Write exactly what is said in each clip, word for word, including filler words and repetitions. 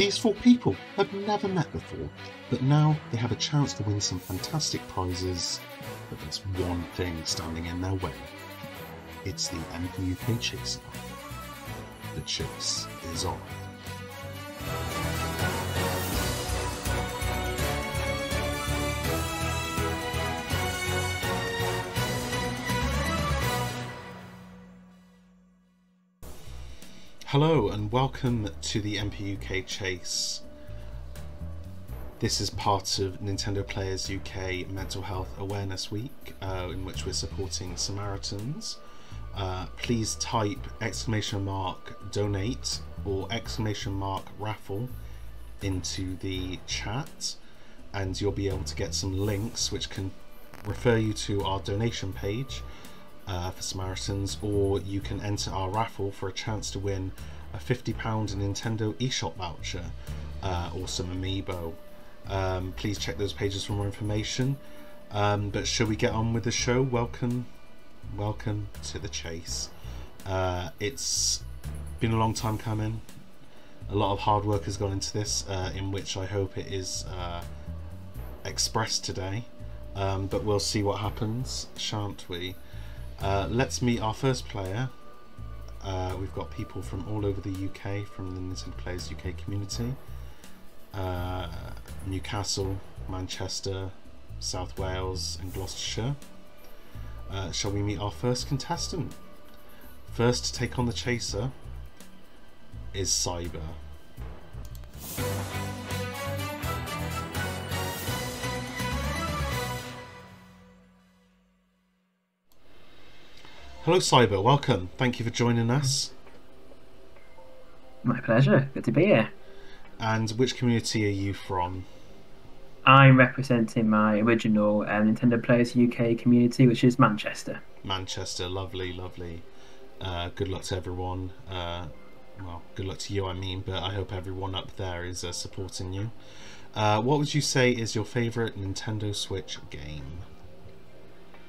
These four people have never met before, but now they have a chance to win some fantastic prizes, but there's one thing standing in their way. It's the M P U K Chase. The chase is on. Hello and welcome to the M P U K Chase. This is part of Nintendo Players U K Mental Health Awareness Week, uh, in which we're supporting Samaritans. Uh, please type exclamation mark donate or exclamation mark raffle into the chat and you'll be able to get some links which can refer you to our donation page Uh, for Samaritans, or you can enter our raffle for a chance to win a fifty pound Nintendo eShop voucher uh, or some amiibo. Um, please check those pages for more information. Um, but shall we get on with the show? Welcome, welcome to the chase. Uh, it's been a long time coming. A lot of hard work has gone into this, uh, in which I hope it is uh, expressed today. Um, but we'll see what happens, shan't we? Uh, let's meet our first player. Uh, we've got people from all over the U K, from the Nintendo Players U K community. Uh, Newcastle, Manchester, South Wales and Gloucestershire. Uh, shall we meet our first contestant? First to take on the chaser is Cyber. Hello Cyber, welcome. Thank you for joining us. My pleasure, good to be here. And which community are you from? I'm representing my original uh, Nintendo Players U K community, which is Manchester. Manchester, lovely, lovely. Uh, good luck to everyone. Uh, well, good luck to you I mean, but I hope everyone up there is uh, supporting you. Uh, what would you say is your favourite Nintendo Switch game?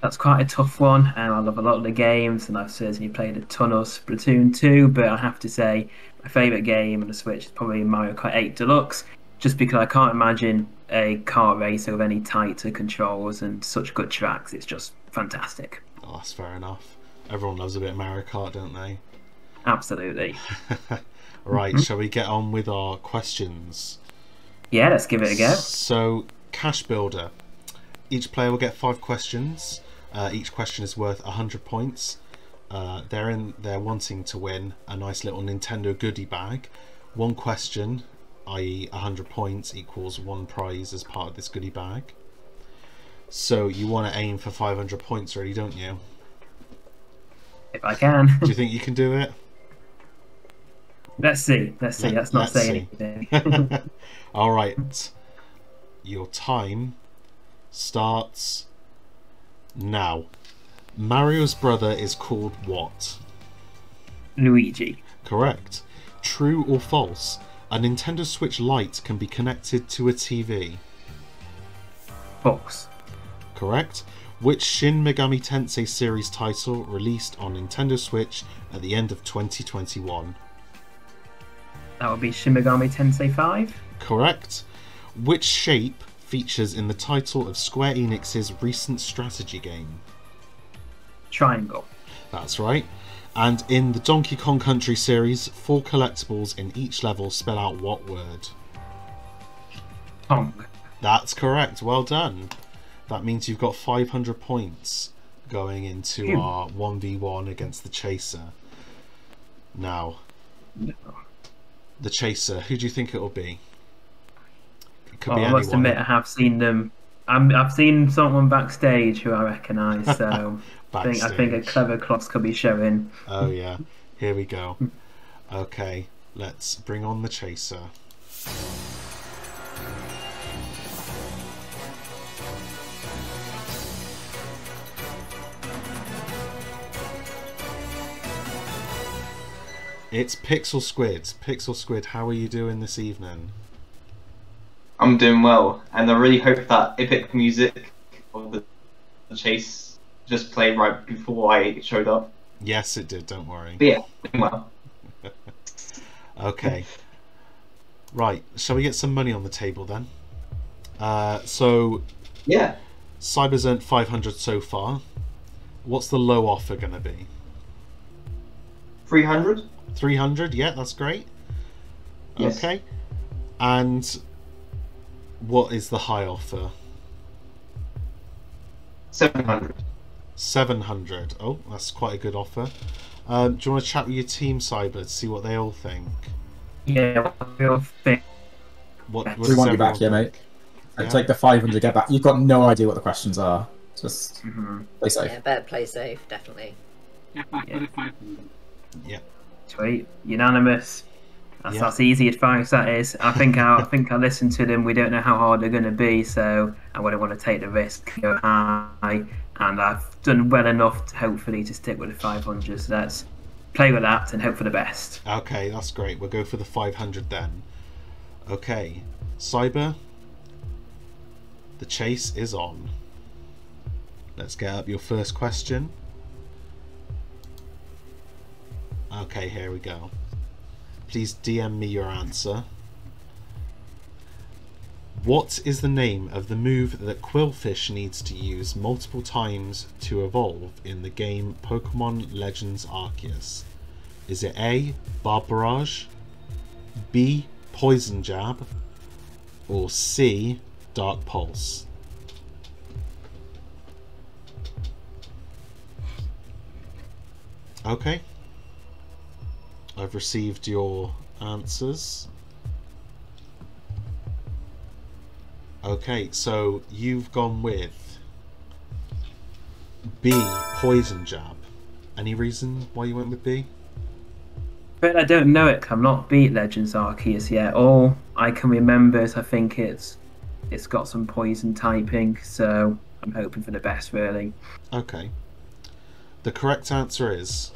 That's quite a tough one, and I love a lot of the games, and I've certainly played a ton of Splatoon two, but I have to say my favourite game on the Switch is probably Mario Kart eight Deluxe, just because I can't imagine a kart racer with any tighter controls and such good tracks. It's just fantastic. Oh, that's fair enough. Everyone loves a bit of Mario Kart, don't they? Absolutely. Right, shall we get on with our questions? Yeah, let's give it a go. So, Cash Builder. Each player will get five questions. Uh, each question is worth one hundred points. Uh, they're in. They're wanting to win a nice little Nintendo goodie bag. One question, that is one hundred points, equals one prize as part of this goodie bag. So you want to aim for five hundred points really, don't you? If I can. Do you think you can do it? Let's see. Let's see. Let, That's not saying anything. All right. Your time starts now. Mario's brother is called what? Luigi. Correct. True or false? A Nintendo Switch Lite can be connected to a T V. False. Correct. Which Shin Megami Tensei series title released on Nintendo Switch at the end of twenty twenty-one? That would be Shin Megami Tensei five. Correct. Which shape features in the title of Square Enix's recent strategy game? Triangle. That's right. And in the Donkey Kong Country series, four collectibles in each level spell out what word? Kong. That's correct. Well done. That means you've got five hundred points going into Ew. our one v one against the Chaser. Now, no. the Chaser, who do you think it will be? Oh, I must admit, I have seen them. I'm, I've seen someone backstage who I recognise. So I think I think a clever cloth could be showing. Oh yeah, here we go. Okay, let's bring on the chaser. It's Pixel Squid. Pixel Squid, how are you doing this evening? I'm doing well, and I really hope that epic music of the chase just played right before I showed up. Yes, it did, don't worry. But yeah, doing well. Okay. Right, shall we get some money on the table then? Uh, so, yeah, Cyber's earned five hundred so far. What's the low offer going to be? three hundred? three hundred, yeah, that's great. Yes. Okay. And what is the high offer? seven hundred. seven hundred. Oh, that's quite a good offer. Um, do you want to chat with your team, Cyber, to see what they all think? Yeah, what they all think. What, what we want you back here, mate. And yeah. Take the five hundred, get back. You've got no idea what the questions are. Just mm-hmm. play safe. Yeah, better play safe, definitely. Yeah, five hundred. Yeah. Sweet. Unanimous. That's, yeah. that's easy advice, that is. I think I, I think I listened to them. We don't know how hard they're going to be, so I wouldn't want to take the risk. Go high, and I've done well enough, to, hopefully, to stick with the five hundred. So let's play with that and hope for the best. Okay, that's great. We'll go for the five hundred then. Okay, Cyber, the chase is on. Let's get up your first question. Okay, here we go. Please D M me your answer. What is the name of the move that Quillfish needs to use multiple times to evolve in the game Pokemon Legends Arceus? Is it A, Barb Barrage, B, Poison Jab, or C, Dark Pulse? Okay. I've received your answers. Okay, so you've gone with B, Poison Jab. Any reason why you went with B? But I don't know it. I've not beat Legends Arceus yet. All I can remember is I think it's it's got some poison typing, so I'm hoping for the best, really. Okay. The correct answer is...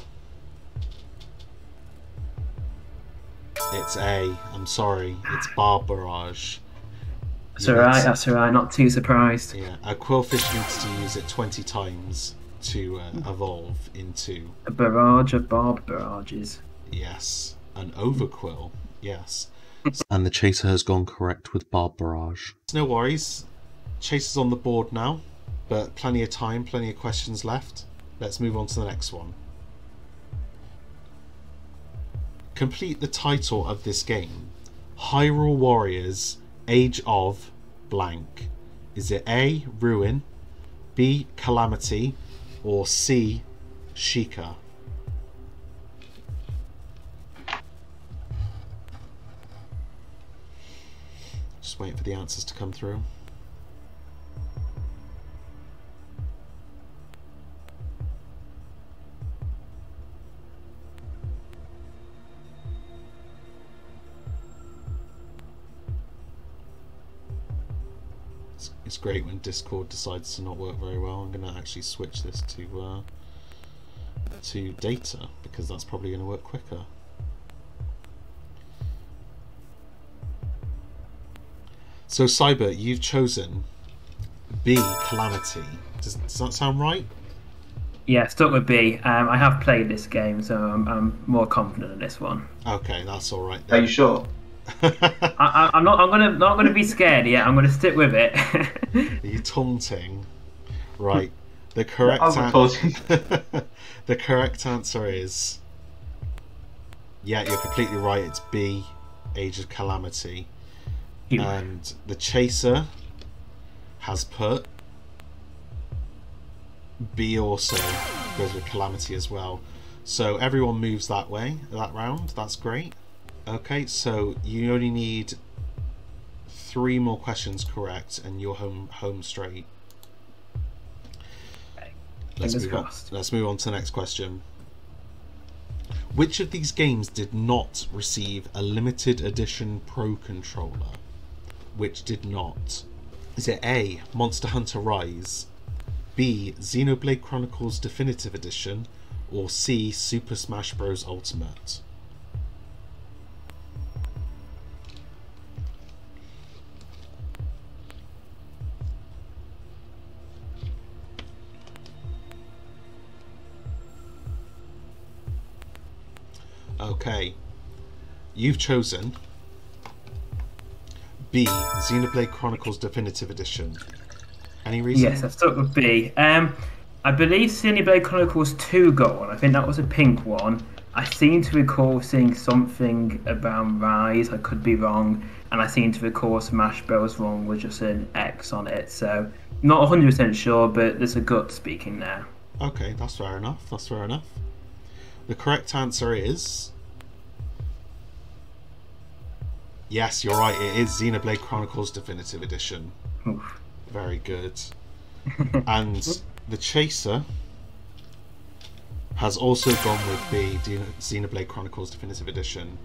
it's A. I'm sorry. It's Barb Barrage. That's alright, that's alright. Not too surprised. Yeah, a Quillfish needs to use it twenty times to uh, evolve into... a barrage of Barb Barrages. Yes. An Overquill. Yes. And the Chaser has gone correct with Barb Barrage. No worries. Chaser's on the board now, but plenty of time, plenty of questions left. Let's move on to the next one. Complete the title of this game, Hyrule Warriors Age of blank. Is it A, Ruin, B, Calamity, or C, Sheikah? Just waiting for the answers to come through. It's great when Discord decides to not work very well. I'm going to actually switch this to uh, to data, because that's probably going to work quicker. So Cyber, you've chosen B, Calamity. Does, does that sound right? Yeah, stuck with B. Um, I have played this game, so I'm, I'm more confident in this one. Okay, that's all right then. Are you sure? I, I'm not. I'm gonna not gonna be scared yet. I'm gonna stick with it. Are you taunting? Right. The correct answer. The correct answer is. Yeah, you're completely right. It's B, Age of Calamity, you. And the Chaser has put B also goes with Calamity as well. So everyone moves that way that round. That's great. Okay, so you only need three more questions correct, and you're home home straight. Okay. Let's move on. Let's move on to the next question. Which of these games did not receive a limited edition Pro Controller? Which did not? Is it A, Monster Hunter Rise, B, Xenoblade Chronicles Definitive Edition, or C, Super Smash Bros. Ultimate? Okay, you've chosen B, Xenoblade Chronicles Definitive Edition. Any reason? Yes, I stuck with B. Um, I believe Xenoblade Chronicles two got one. I think that was a pink one. I seem to recall seeing something about Rise. I could be wrong. And I seem to recall Smash Bros. Wrong was just an X on it. So, not one hundred percent sure, but there's a gut speaking there. Okay, that's fair enough. That's fair enough. The correct answer is... yes, you're right. It is Xenoblade Chronicles Definitive Edition. Oof. Very good. And the Chaser has also gone with B, Xenoblade Chronicles Definitive Edition.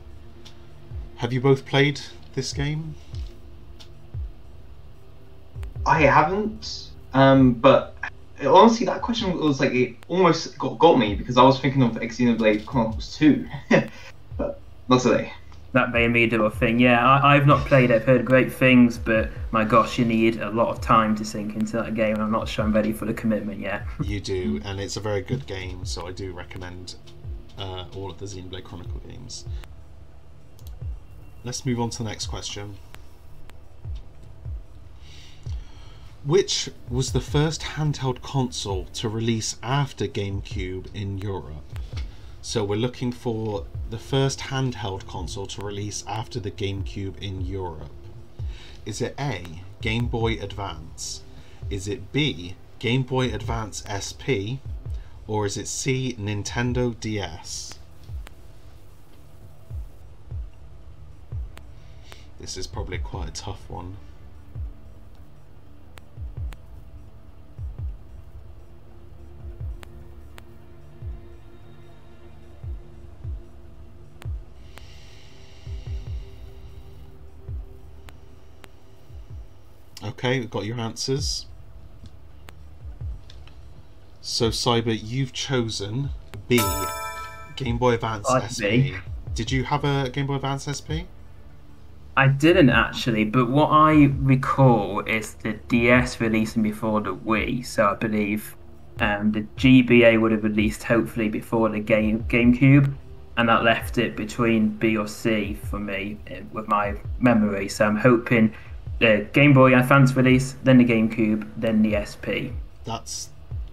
Have you both played this game? I haven't, um, but honestly, that question was like, it almost got, got me, because I was thinking of Xenoblade Chronicles two, but not today. That may be a doable thing, yeah. I, I've not played it, I've heard great things, but my gosh, you need a lot of time to sink into that game, and I'm not sure I'm ready for the commitment yet. You do, and it's a very good game, so I do recommend uh, all of the Xenoblade Chronicle games. Let's move on to the next question. Which was the first handheld console to release after GameCube in Europe? So we're looking for the first handheld console to release after the GameCube in Europe. Is it A, Game Boy Advance? Is it B, Game Boy Advance S P? Or is it C, Nintendo D S? This is probably quite a tough one. Okay, we've got your answers. So, Cyber, you've chosen B, Game Boy Advance S P. Did you have a Game Boy Advance S P? I didn't actually, but what I recall is the D S releasing before the Wii, so I believe um, the G B A would have released hopefully before the game GameCube, and that left it between B or C for me with my memory, so I'm hoping the Game Boy Advance release, then the GameCube, then the S P. That's,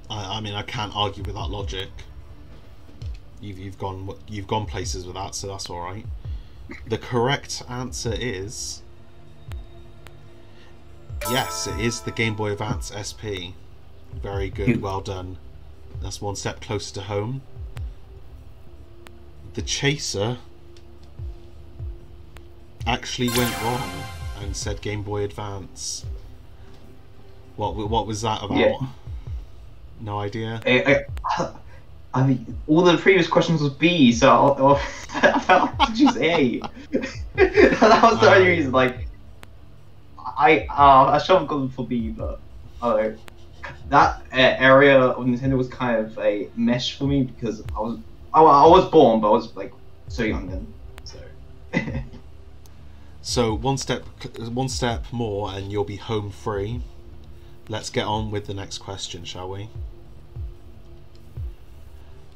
I, I mean, I can't argue with that logic. You've you've gone you've gone places with that, so that's all right. The correct answer is yes, it is the Game Boy Advance S P. Very good, well done. That's one step closer to home. The Chaser actually went wrong and said Game Boy Advance. What what was that about? Yeah. No idea. I, I, I mean, all the previous questions was B, so I'll, I'll, I felt to choose A. That was the um, only reason. Like, I uh, I should have gone for B, but I don't know. That uh, area of Nintendo was kind of a mesh for me because I was I, I was born, but I was like so young then. So. So one step, one step more, and you'll be home free. Let's get on with the next question, shall we?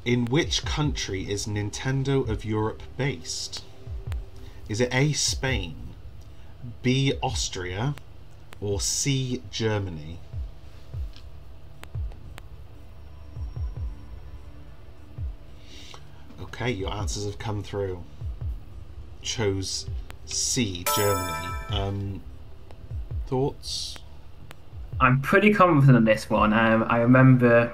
In which country is Nintendo of Europe based? Is it A, Spain, B, Austria, or C, Germany? Okay, your answers have come through. Chose C, Germany. Um, thoughts? I'm pretty confident on this one. Um, I remember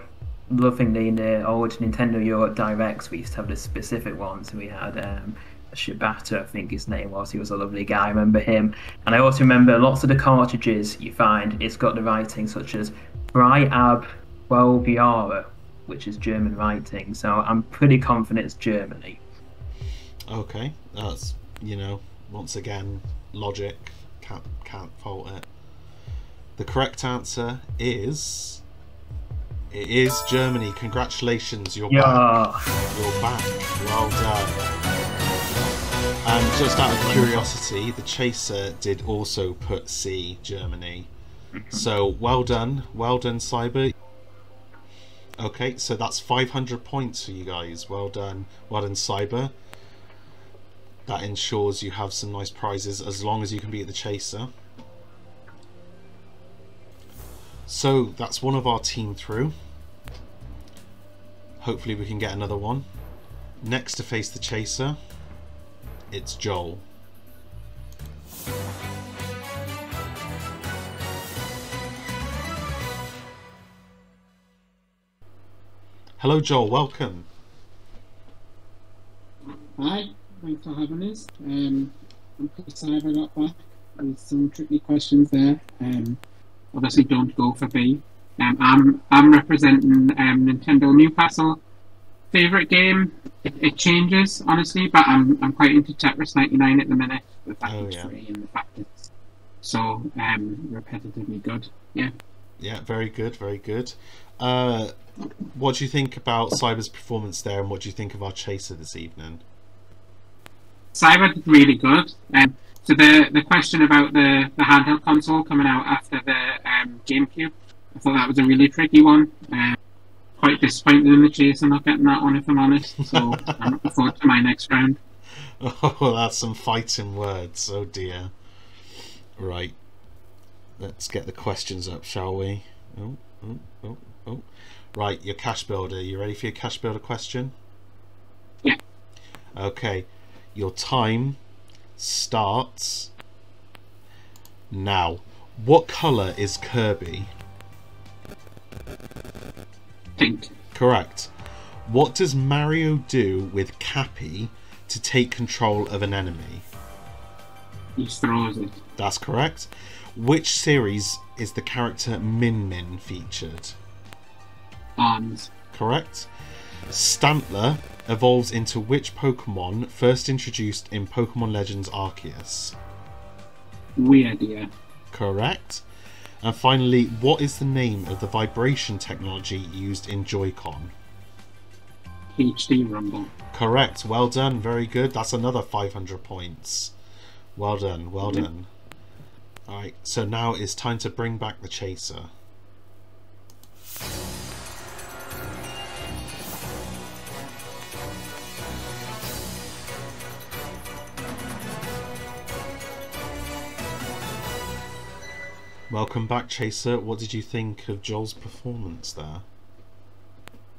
loving the, the old Nintendo Europe Directs. We used to have the specific ones. We had um, Shibata, I think his name was. He was a lovely guy. I remember him. And I also remember lots of the cartridges you find, it's got the writing such as Freiab Jahre, which is German writing. So I'm pretty confident it's Germany. Okay, that's, you know, once again, logic, can't, can't fault it. The correct answer is... it is Germany. Congratulations, you're yeah. back. You're back, well done. And just out of curiosity, the Chaser did also put C, Germany. So, well done, well done, Cyber. Okay, so that's five hundred points for you guys. Well done, well done, Cyber. that ensures you have some nice prizes as long as you can beat the chaser. So that's one of our team through. Hopefully we can get another one. Next to face the chaser, it's Joel. Hello Joel, welcome. Hi, thanks for having us. Um, I'm pretty sorry I got back with some tricky questions there. Um, obviously don't go for B. Um, I'm, I'm representing um, Nintendo Newcastle. Favourite game? It, it changes, honestly, but I'm, I'm quite into Tetris ninety-nine at the minute. The fact oh, it's yeah. free and the fact it's so um, repetitively good. Yeah. Yeah, very good, very good. Uh, what do you think about Cyber's performance there, and what do you think of our chaser this evening? Cyber did really good. Um, so the the question about the, the handheld console coming out after the um, GameCube, I thought that was a really tricky one. Um, quite disappointed in the chase and not getting that one, if I'm honest. So I'm looking forward to my next round. Oh, that's some fighting words. Oh dear. Right. Let's get the questions up, shall we? Oh, oh, oh, oh. Right, your cash builder. You ready for your cash builder question? Yeah. Okay. Your time starts now. What colour is Kirby? Pink. Correct. What does Mario do with Cappy to take control of an enemy? He throws it. That's correct. Which series is the character Min Min featured? Arms. Correct. Stantler evolves into which Pokemon first introduced in Pokemon Legends Arceus? Weirdeer. Correct. And finally, what is the name of the vibration technology used in Joy-Con? H D Rumble. Correct. Well done. Very good. That's another five hundred points. Well done. Well mm-hmm. done. Alright, so now it's time to bring back the chaser. Welcome back, Chaser. What did you think of Joel's performance there?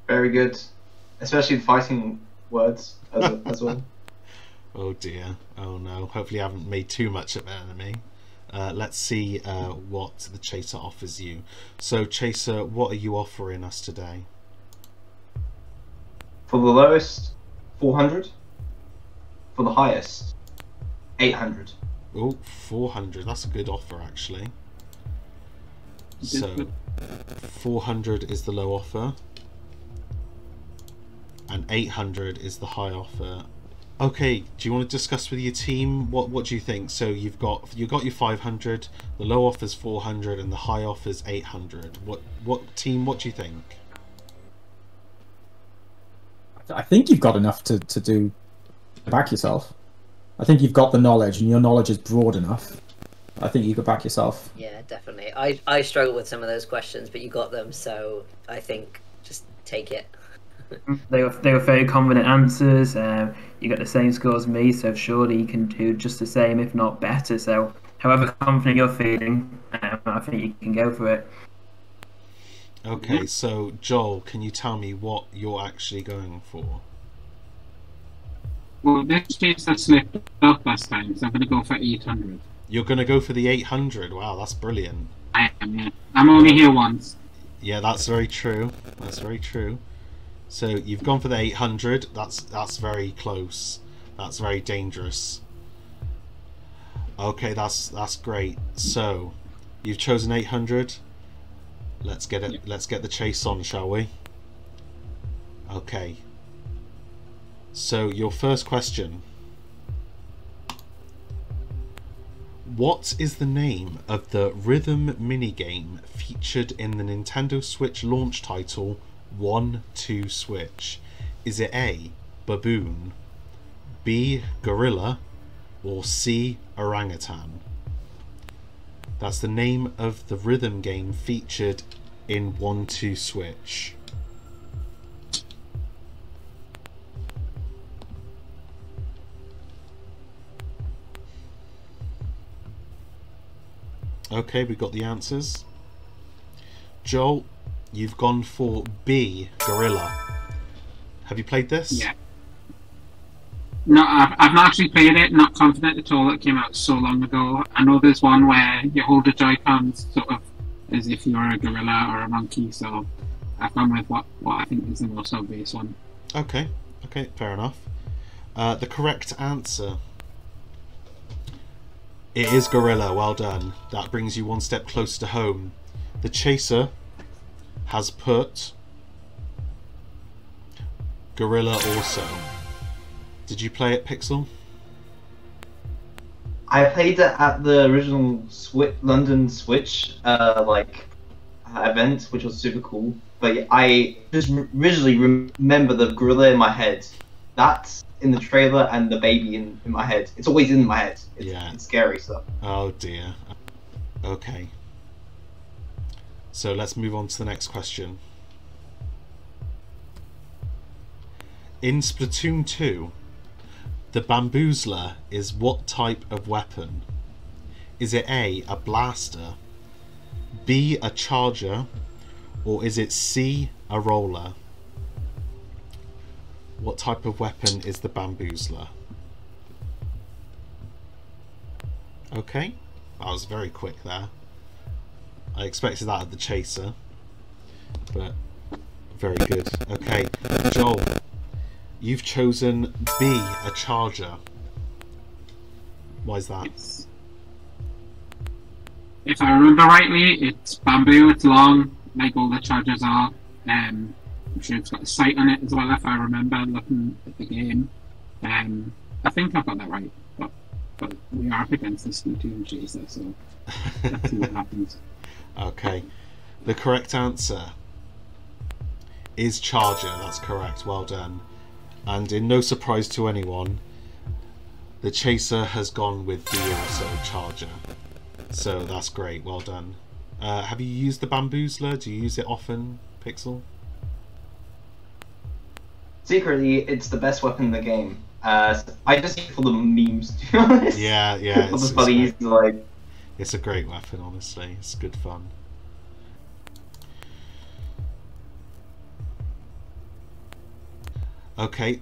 Very good. Especially the fighting words as, as well. Oh dear. Oh no. Hopefully I haven't made too much of an enemy. Uh, let's see uh, what the Chaser offers you. So Chaser, what are you offering us today? For the lowest, four hundred. For the highest, eight hundred. Oh, four hundred. That's a good offer, actually. So four hundred is the low offer. And eight hundred is the high offer. Okay, do you want to discuss with your team what what do you think? So you've got you've got your five hundred, the low offer's four hundred, and the high offer's eight hundred. What what team? What do you think? I think you've got enough to to do to back yourself. I think you've got the knowledge, and your knowledge is broad enough. I think you could back yourself. Yeah, definitely. I I struggle with some of those questions, but you got them, so I think just take it. They were, they were very confident answers. Um, you got the same score as me, so surely you can do just the same, if not better. So, however confident you're feeling, um, I think you can go for it. Okay, so Joel, can you tell me what you're actually going for? Well, this chase I slipped up last time, so I'm going to go for eight hundred. You're going to go for the eight hundred? Wow, that's brilliant. I am, yeah. I'm only here once. Yeah, that's very true. That's very true. So you've gone for the eight hundred. That's that's very close. That's very dangerous. Okay, that's that's great. So you've chosen eight hundred. Let's get it. Yep. Let's get the chase on, shall we? Okay. So your first question. What is the name of the rhythm minigame featured in the Nintendo Switch launch title? One Two Switch. Is it A, baboon, B, gorilla, or C, orangutan? That's the name of the rhythm game featured in One Two Switch. Okay, we got the answers. Joel, you've gone for B, Gorilla. Have you played this? Yeah. No, I've, I've not actually played it. Not confident at all. It came out so long ago. I know there's one where you hold the Joy-Cons sort of as if you were a gorilla or a monkey. So I've gone with what what I think is the most obvious one. Okay. Okay. Fair enough. Uh, the correct answer. It is Gorilla. Well done. That brings you one step closer to home. The Chaser has put Gorilla also. Did you play it, Pixel? I played it at the original Swi London Switch uh, like event, which was super cool. But I just originally remember the gorilla in my head. That's in the trailer, and the baby in, in my head. It's always in my head. It's, yeah. It's scary stuff. Oh dear. Okay. So let's move on to the next question. In Splatoon two. The Bamboozler is what type of weapon? Is it A, a blaster, B, a charger, or is it C, a roller? What type of weapon is the Bamboozler? Okay, that was very quick there. I expected that at the Chaser, but very good. Okay, Joel. You've chosen B, a charger. Why is that? It's, if I remember rightly, it's bamboo, it's long, like all the chargers are. Um, I'm sure it's got a sight on it as well, if I remember looking at the game. Um, I think I've got that right, but, but we are up against the Splatoon Chaser, so let's see what happens. Okay, the correct answer is charger, that's correct, well done. And in no surprise to anyone, the Chaser has gone with the also charger. So that's great, well done. Uh, have you used the Bamboozler? Do you use it often, Pixel? Secretly, it's the best weapon in the game. Uh, I just use it for the memes, to be honest. Yeah, yeah. It's, it's, funny it's, like... it's a great weapon, honestly. It's good fun. Okay,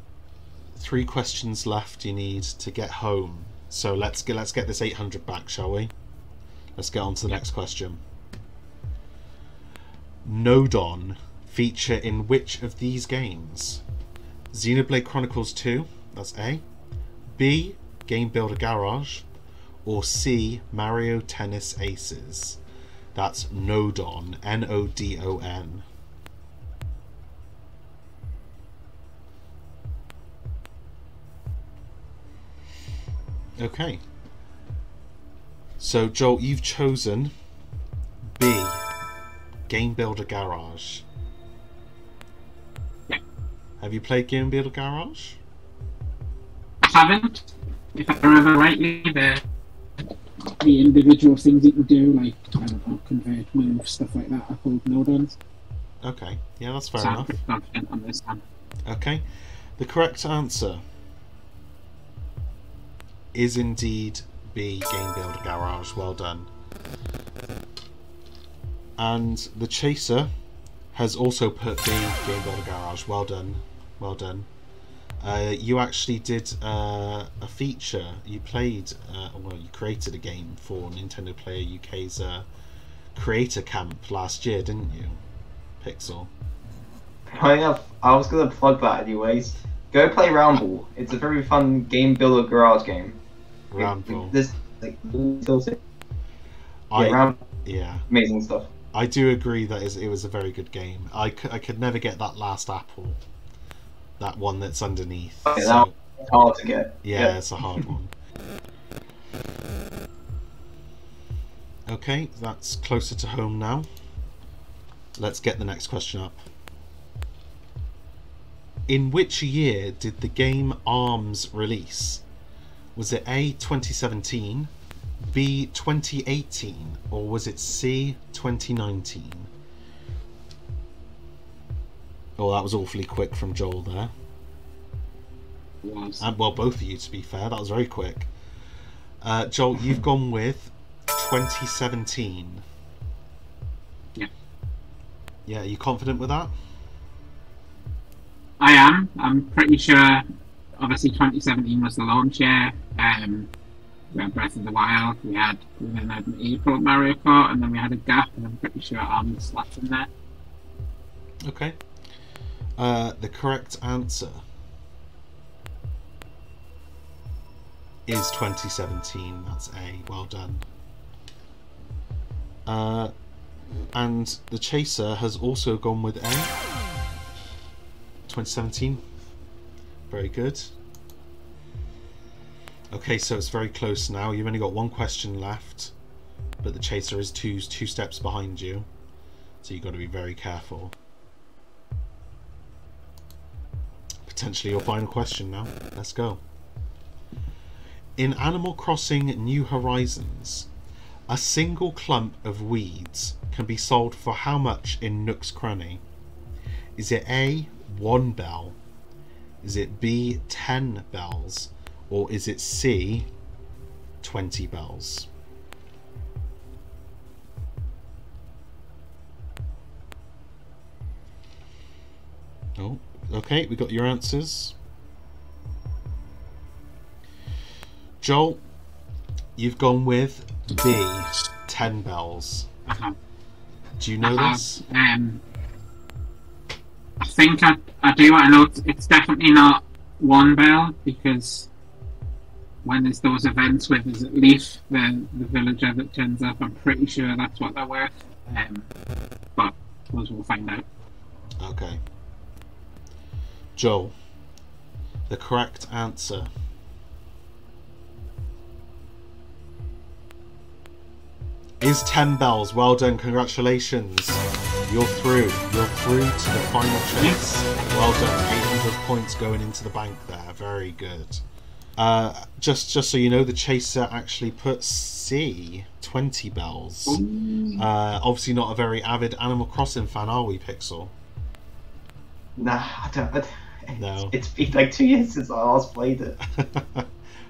three questions left you need to get home. So let's get let's get this eight hundred back, shall we? Let's get on to the next question. Nodon feature in which of these games? Xenoblade Chronicles two, that's A. B, Game Builder Garage, or C, Mario Tennis Aces. That's Nodon, N O D O N. Okay, so Joel, you've chosen B, Game Builder Garage. Yeah. Have you played Game Builder Garage? I haven't. If I remember rightly, the, the individual things you can do, like, I don't know, convert, move, stuff like that, are called Nodons. Okay, yeah, that's fair so enough. I'm pretty confident on this one. Okay, the correct answer is indeed B, Game Builder Garage, well done. And the Chaser has also put B, Game Builder Garage, well done, well done. Uh, you actually did uh, a feature, you played, uh, well you created a game for Nintendo Player U K's uh, creator camp last year, didn't you, Pixel? I, I was going to plug that anyways. Go play Roundball. It's a very fun Game Builder Garage game. Roundball. This like yeah, I, round, yeah, amazing stuff. I do agree that it was a very good game. I could, I could never get that last apple, that one that's underneath. Okay, so, that's hard to get. Yeah, yeah. It's a hard one. Okay, that's closer to home now. Let's get the next question up. In which year did the game Arms release? Was it A, twenty seventeen, B, twenty eighteen, or was it C, twenty nineteen? Oh, that was awfully quick from Joel there. Yes. And well, both of you, to be fair, that was very quick. Uh, Joel, you've gone with twenty seventeen. Yeah. Yeah, are you confident with that? I am. I'm pretty sure, obviously, twenty seventeen was the launch year. Um, we had Breath of the Wild, we had, we then had an April Mario Kart, and then we had a gap, and I'm pretty sure Arms slapped in there. Okay. Uh, the correct answer is twenty seventeen. That's A. Well done. Uh, and the Chaser has also gone with A. twenty seventeen. Very good. Okay, so it's very close now. You've only got one question left, but the Chaser is two, two steps behind you, so you've got to be very careful. Potentially your final question now. Let's go. In Animal Crossing New Horizons, a single clump of weeds can be sold for how much in Nook's Cranny? Is it A, one bell? Is it B, ten bells? Or is it C, twenty bells? Oh. Okay, we got your answers. Joel, you've gone with B, ten bells. Uh-huh. Do you know uh-huh. this? Um, I think I, I do. I know it's definitely not one bell, because when there's those events where there's at least the, the villager that turns up, I'm pretty sure that's what they're worth. Um, but I suppose we'll find out. Okay. Joel, the correct answer is ten bells. Well done, congratulations. You're through. You're through to the final chase. Well done, eight hundred points going into the bank there. Very good. Uh, just, just so you know, the Chaser actually put C, twenty bells. Uh, obviously not a very avid Animal Crossing fan, are we, Pixel? Nah, I don't... I don't. No. It's been like two years since I last played it.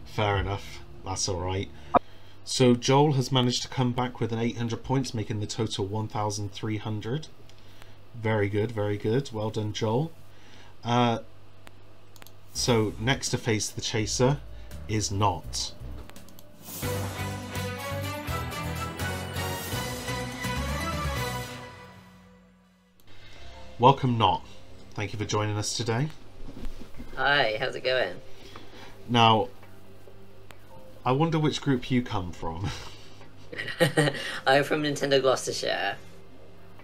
Fair enough. That's alright. So Joel has managed to come back with an eight hundred points, making the total one thousand three hundred. Very good, very good. Well done, Joel. Uh, so next to face the Chaser is Not. Welcome, Not. Thank you for joining us today. Hi, how's it going? Now, I wonder which group you come from. I'm from Nintendo Gloucestershire.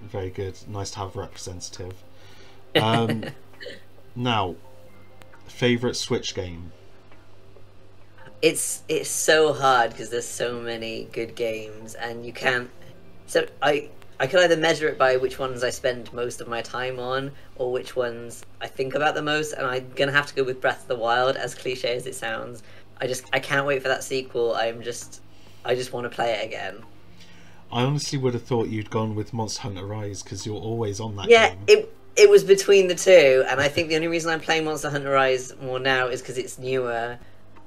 Very good. Nice to have a representative. Um, now, favourite Switch game? It's it's so hard because there's so many good games, and you can't. So I. I can either measure it by which ones I spend most of my time on, or which ones I think about the most, and I'm going to have to go with Breath of the Wild, as cliche as it sounds. I just, I can't wait for that sequel. I'm just, I just want to play it again. I honestly would have thought you'd gone with Monster Hunter Rise, because you're always on that yeah, game. Yeah, it, it was between the two, and I think the only reason I'm playing Monster Hunter Rise more now is because it's newer,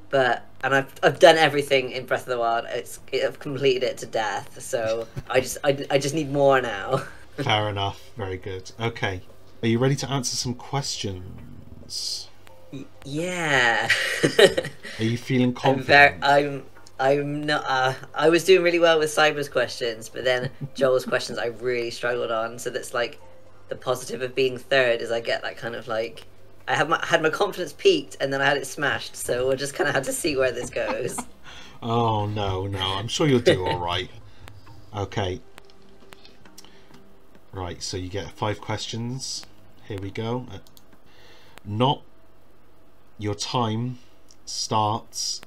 but... And I've, I've done everything in Breath of the Wild. It's, I've completed it to death, so I just I, I just need more now. Fair enough. Very good. Okay. Are you ready to answer some questions? Yeah. Are you feeling confident? I'm, I'm, I'm not... Uh, I was doing really well with Cyber's questions, but then Joel's questions I really struggled on, so that's like the positive of being third is I get that kind of like... I have my, had my confidence peaked, and then I had it smashed, so we'll just kind of have to see where this goes. Oh, no, no. I'm sure you'll do all right. Okay. Right, so you get five questions. Here we go. Not your time starts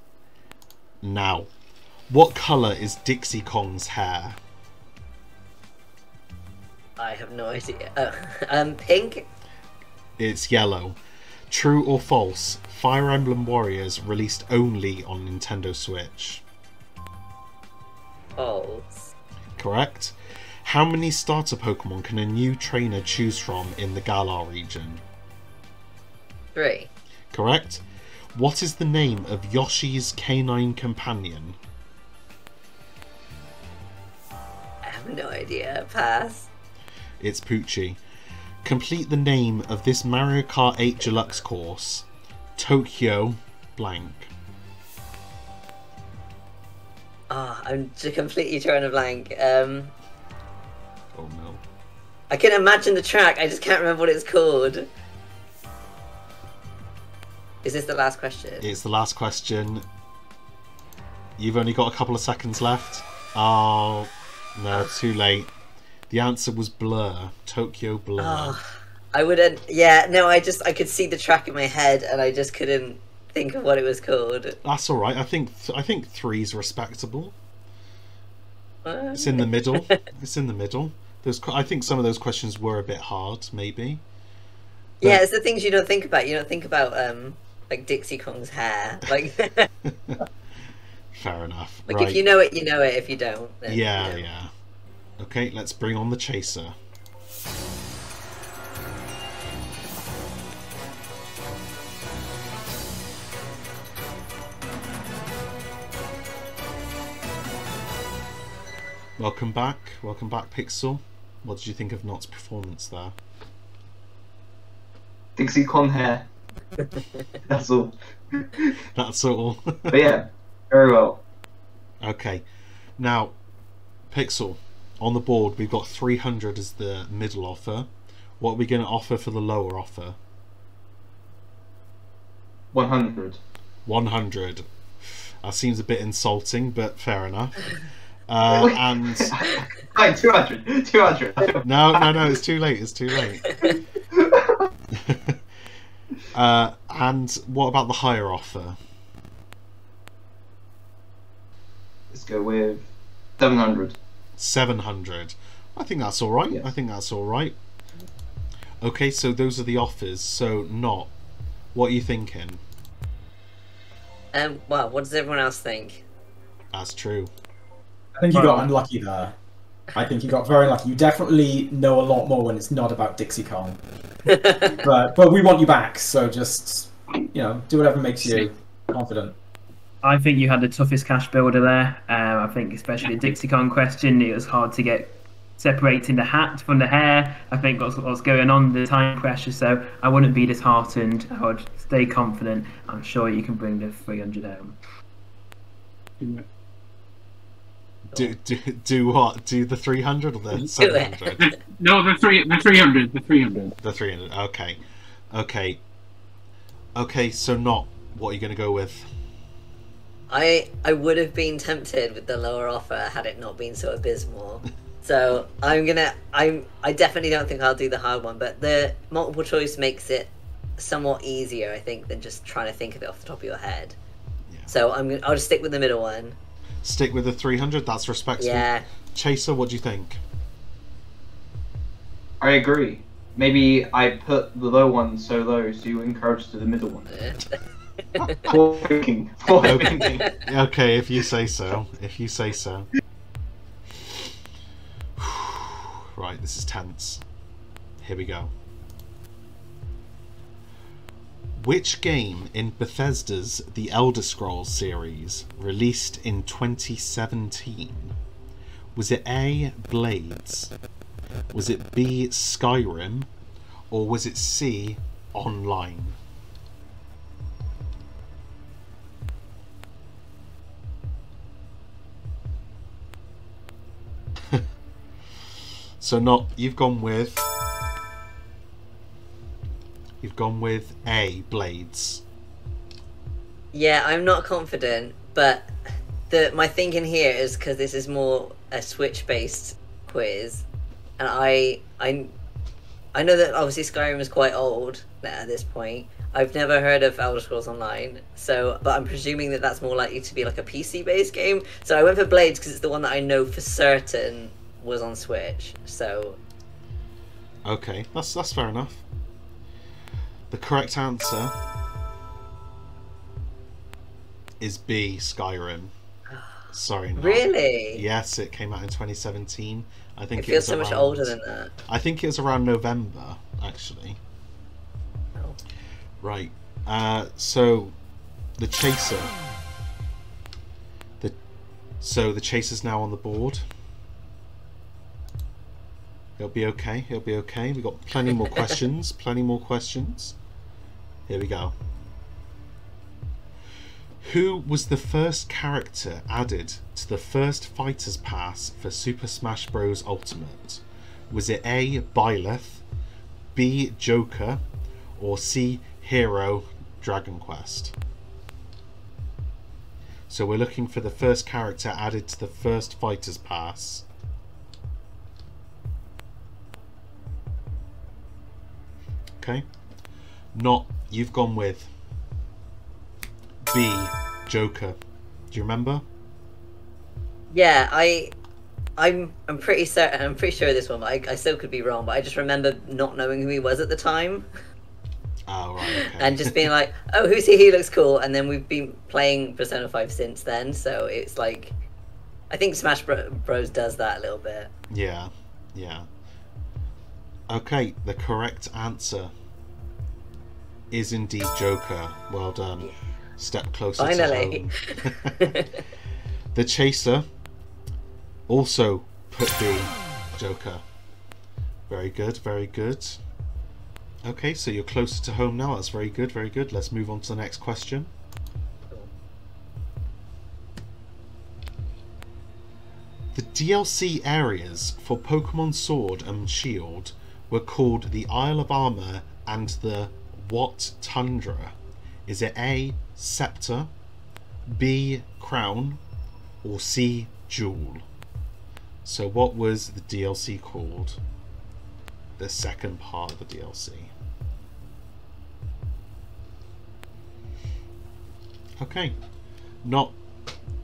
now. What colour is Dixie Kong's hair? I have no idea. Oh, um, pink? It's yellow. True or false? Fire Emblem Warriors released only on Nintendo Switch. False. Correct. How many starter Pokemon can a new trainer choose from in the Galar region? Three. Correct. What is the name of Yoshi's canine companion? no idea. Pass. It's Poochie. Complete the name of this Mario Kart eight Deluxe course. Tokyo blank. Ah, oh, I'm just completely drawing a blank. Um, oh no. I can imagine the track, I just can't remember what it's called. Is this the last question? It's the last question. You've only got a couple of seconds left. Oh, no, too late. The answer was Blur. Tokyo Blur. Oh, I wouldn't... Yeah, no, I just... I could see the track in my head and I just couldn't think of what it was called. That's all right. I think th I think three's respectable. What? It's in the middle. It's in the middle. There's, I think some of those questions were a bit hard, maybe. But... Yeah, it's the things you don't think about. You don't think about... um. Like Dixie Kong's hair, like. Fair enough. Like right. If you know it, you know it. If you don't, then yeah, you know. Yeah. Okay, let's bring on the chaser. Welcome back, welcome back, Pixel. What did you think of Nott's performance there? Dixie Kong hair. That's all. That's all. But yeah, very well. Okay, now Pixel, on the board we've got three hundred as the middle offer. What are we going to offer for the lower offer? one hundred. one hundred. That seems a bit insulting, but fair enough. Uh, and hey, two hundred. two hundred. No, no, no. It's too late. It's too late. Uh, and what about the higher offer? Let's go with seven hundred. seven hundred. I think that's all right. Yeah. I think that's all right. Okay, so those are the offers. So, Not, what are you thinking? Um, well, what does everyone else think? That's true. I think you got unlucky there. I think you got very lucky. You definitely know a lot more when it's not about Dixie Kong. but but we want you back, so just, you know, do whatever makes you confident. I think you had the toughest cash builder there. Um, I think especially the Dixie Kong question, it was hard to get separating the hat from the hair. I think that's what's going on, the time pressure, so I wouldn't be disheartened. I would stay confident. I'm sure you can bring the three hundred home. Yeah. Do do do what? Do the three hundred or the seven hundred? No, the three the three hundred, the three hundred, the three hundred. Okay, okay, okay. So Not, what are you going to go with? I I would have been tempted with the lower offer had it not been so abysmal. So I'm gonna I'm I definitely don't think I'll do the hard one, but the multiple choice makes it somewhat easier, I think, than just trying to think of it off the top of your head. Yeah. So I'm gonna I'll just stick with the middle one. Stick with the three hundred, that's respectful. Yeah. Chaser, what do you think? I agree. Maybe I put the low one so low so you encourage to the middle one. Poor thinking. Poor thinking. Okay, if you say so. If you say so. Right, this is tense. Here we go. Which game in Bethesda's The Elder Scrolls series released in twenty seventeen? Was it A, Blades? Was it B, Skyrim? Or was it C, Online? So Not, you've gone with... You've gone with A, Blades. Yeah, I'm not confident, but the my thinking here is because this is more a Switch-based quiz, and I, I, I know that obviously Skyrim is quite old at this point. I've never heard of Elder Scrolls Online, so but I'm presuming that that's more likely to be like a P C-based game. So I went for Blades because it's the one that I know for certain was on Switch. So. Okay, that's that's fair enough. The correct answer is B, Skyrim. Sorry, Not. Really? Yes, it came out in twenty seventeen. I think it, it feels was so around, much older than that. I think it was around November, actually. Oh. Right. Uh, so the chaser. The so the chaser's now on the board. It'll be okay, it'll be okay. We've got plenty more questions, plenty more questions. Here we go. Who was the first character added to the first Fighter's Pass for Super Smash Bros. Ultimate? Was it A, Byleth, B, Joker, or C, Hero, Dragon Quest? So we're looking for the first character added to the first Fighter's Pass. Okay. Not, you've gone with B, Joker. Do you remember? Yeah, I, I'm, I'm pretty certain. I'm pretty sure this one. I, I still could be wrong, but I just remember not knowing who he was at the time. Oh, right. Okay. And just being like, "Oh, who's he? He looks cool." And then we've been playing Persona five since then, so it's like, I think Smash Bros. Does that a little bit. Yeah, yeah. Okay, the correct answer is indeed Joker. Well done. Yeah. Step closer Finally. to home. The Chaser also put B, Joker. Very good, very good. Okay, so you're closer to home now. That's very good, very good. Let's move on to the next question. The D L C areas for Pokemon Sword and Shield were called the Isle of Armor and the what Tundra? Is it A, Scepter, B, Crown, or C, Jewel? So what was the D L C called? The second part of the D L C. Okay. Not,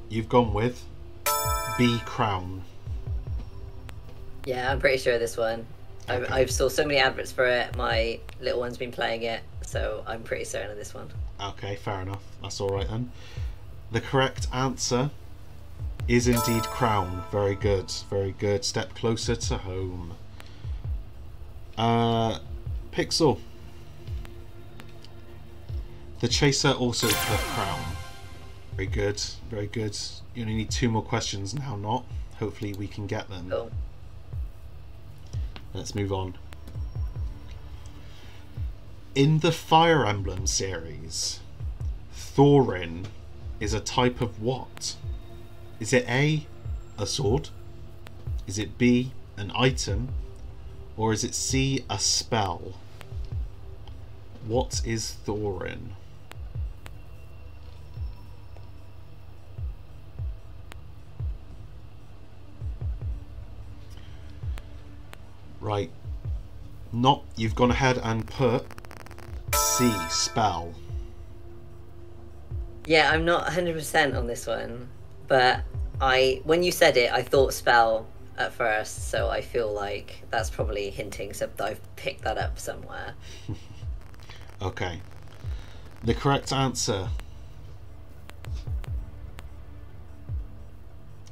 you've gone with B, Crown. Yeah, I'm pretty sure this one. Okay. I've, I've saw so many adverts for it. My little one's been playing it, so I'm pretty certain of this one. Okay, fair enough. That's all right then. The correct answer is indeed Crown. Very good, very good. Step closer to home. Uh, Pixel. The Chaser also put Crown. Very good, very good. You only need two more questions now, not. Hopefully we can get them. Cool. Let's move on. In the Fire Emblem series, Thorin is a type of what? Is it A, a sword? Is it B, an item? Or is it C, a spell? What is Thorin? Right. Not, you've gone ahead and put C, spell. Yeah, I'm not one hundred percent on this one, but I when you said it, I thought spell at first, so I feel like that's probably hinting, so I've picked that up somewhere. Okay. The correct answer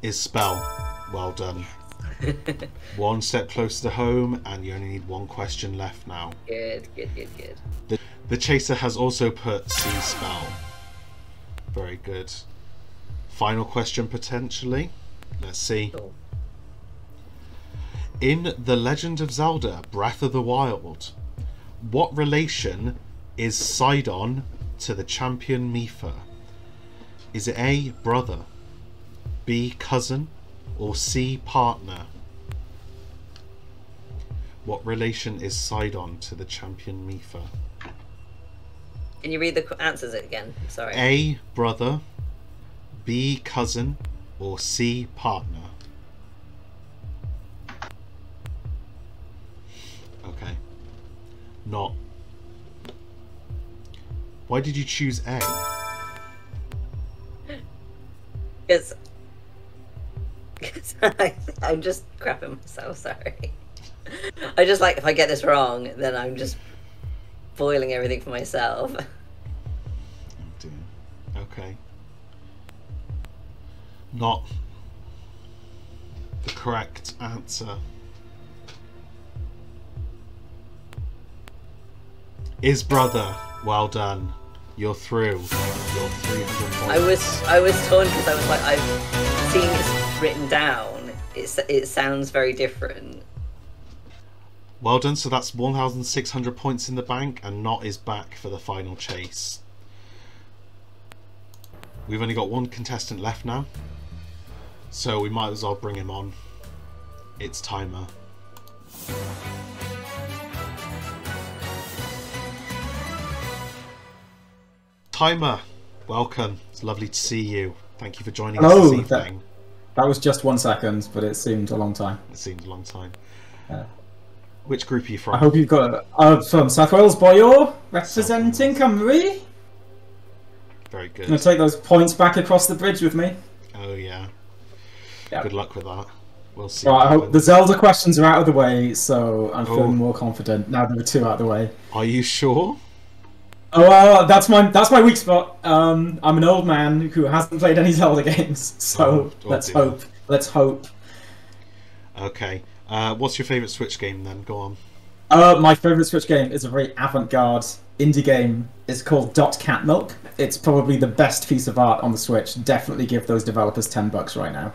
is spell. Well done. One step closer to home, and you only need one question left now. Good, good, good, good. The, the Chaser has also put C, spell. Very good. Final question potentially. Let's see. Cool. In The Legend of Zelda Breath of the Wild, what relation is Sidon to the champion Mipha? Is it A, brother, B, cousin, or C, partner? What relation is Sidon to the champion Mipha? Can you read the answers again? Sorry. A, brother, B, cousin, or C, partner? Okay. Not. Why did you choose A? Because I'm just crapping myself, sorry. I just like, if I get this wrong, then I'm just boiling everything for myself. Oh dear. Okay. Not the correct answer is brother. Well done. You're through. You're through for points. I was, I was torn because I was like, I've seen this written down. It's, it sounds very different. Well done, so that's one thousand six hundred points in the bank, and Knot is back for the final chase. We've only got one contestant left now, so we might as well bring him on. It's Timer. Timer, welcome. It's lovely to see you. Thank you for joining Hello. us this evening. That, that was just one second, but it seemed a long time. It seemed a long time. Yeah. Which group are you from? I hope you've got... I'm uh, from South Wales, Boyo, representing Cymru. Very good. I'm going to take those points back across the bridge with me. Oh, yeah. Yep. Good luck with that. We'll see. Right, I hope the Zelda questions are out of the way, so I'm oh. feeling more confident now that we're two out of the way. Are you sure? Oh, uh, that's my that's my weak spot. Um, I'm an old man who hasn't played any Zelda games, so oh, let's dear. hope. Let's hope. Okay. Uh, what's your favourite Switch game then? Go on. Uh, my favourite Switch game is a very avant-garde indie game. It's called Dot Cat Milk. It's probably the best piece of art on the Switch. Definitely give those developers ten bucks right now.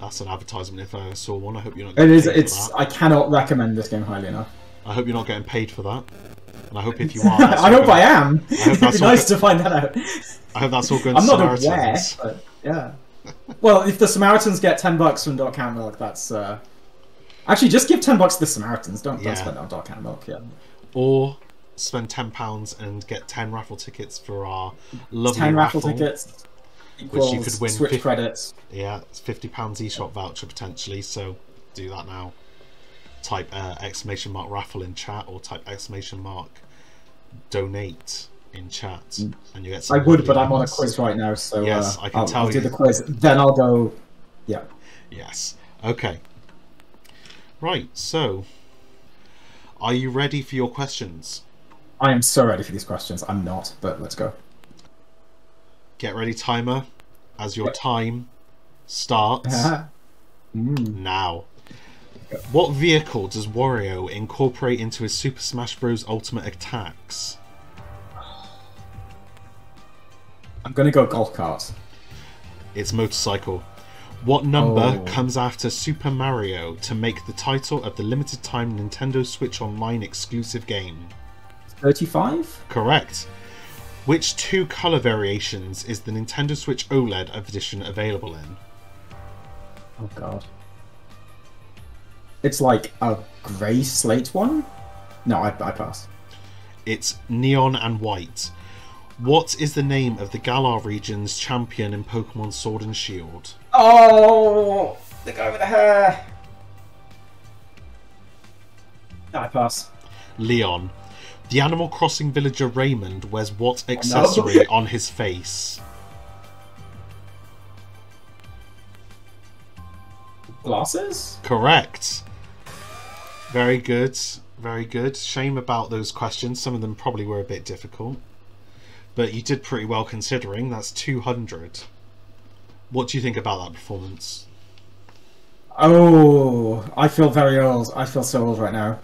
That's an advertisement if I saw one. I hope you're not. Getting it is. Paid it's. For that. I cannot recommend this game highly enough. I hope you're not getting paid for that. And I hope if you are, I hope good. I am. I hope It'd be nice good. to find that out. I hope that's all good. I'm not aware, but yeah. Well, if the Samaritans get ten bucks from Dot Cat Milk, that's uh... actually just give ten bucks to the Samaritans. Don't, yeah. don't spend that on Dot Cat Milk. Yeah. Or spend ten pounds and get ten raffle tickets for our lovely ten raffle, raffle tickets. Which you could win Switch fifty credits. Yeah, it's fifty pounds eShop voucher potentially. So do that now. Type uh, exclamation mark raffle in chat, or type exclamation mark donate in chat, and you get. I would, but I'm on a quiz right now, so yes, uh, I can I'll, tell I'll you. do the quiz, then I'll go. Yeah. Yes. Okay. Right. So, are you ready for your questions? I am so ready for these questions. I'm not, but let's go. Get ready, Timer, as your time starts uh-huh. mm. now. What vehicle does Wario incorporate into his Super Smash Bros. Ultimate attacks? I'm going to go golf cart. It's motorcycle. What number oh. comes after Super Mario to make the title of the limited time Nintendo Switch Online exclusive game? thirty-five? Correct. Which two colour variations is the Nintendo Switch OLED edition available in? Oh god. It's like a grey slate one? No, I, I pass. It's neon and white. What is the name of the Galar region's champion in Pokemon Sword and Shield? Oh, the guy with the hair. No, I pass. Leon. The Animal Crossing villager Raymond wears what accessory oh, no. on his face? Glasses? Correct. Very good, very good. Shame about those questions. Some of them probably were a bit difficult. But you did pretty well considering. That's two hundred. What do you think about that performance? Oh, I feel very old. I feel so old right now.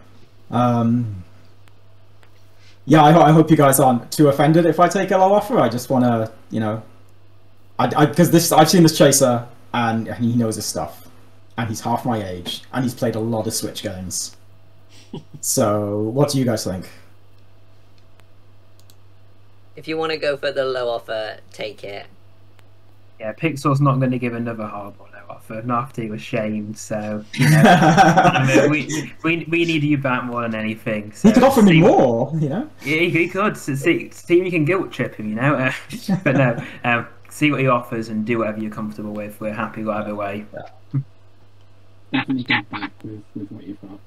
Um, yeah, I, ho I hope you guys aren't too offended if I take a low offer. I just want to, you know... I Because I, this I've seen this chaser, and he knows his stuff. And he's half my age, and he's played a lot of Switch games. So, what do you guys think? If you want to go for the low offer, take it. Yeah, Pixel's not going to give another horrible low offer. Nafty was shamed, so you know, I mean, we, we we need you back more than anything. So he could offer me more, you know. Yeah, he could. So see, see, you can guilt trip him, you know. But no, um, see what he offers and do whatever you're comfortable with. We're happy whatever way. Yeah. Definitely get back with, with what you've got.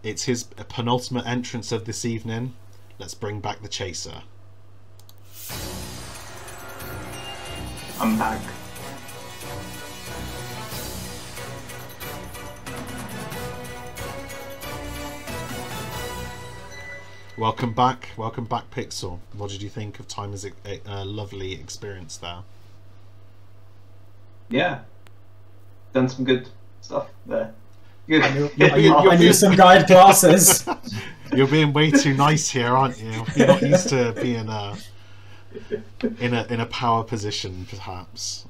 It's his penultimate entrance of this evening. Let's bring back the chaser. I'm back. Welcome back. Welcome back, Pixel. What did you think of Timer's uh, lovely experience there? Yeah, done some good stuff there. Good. I knew, I knew, I knew some guide glasses. You're being way too nice here, aren't you? You're not used to being uh, in a in a power position, perhaps.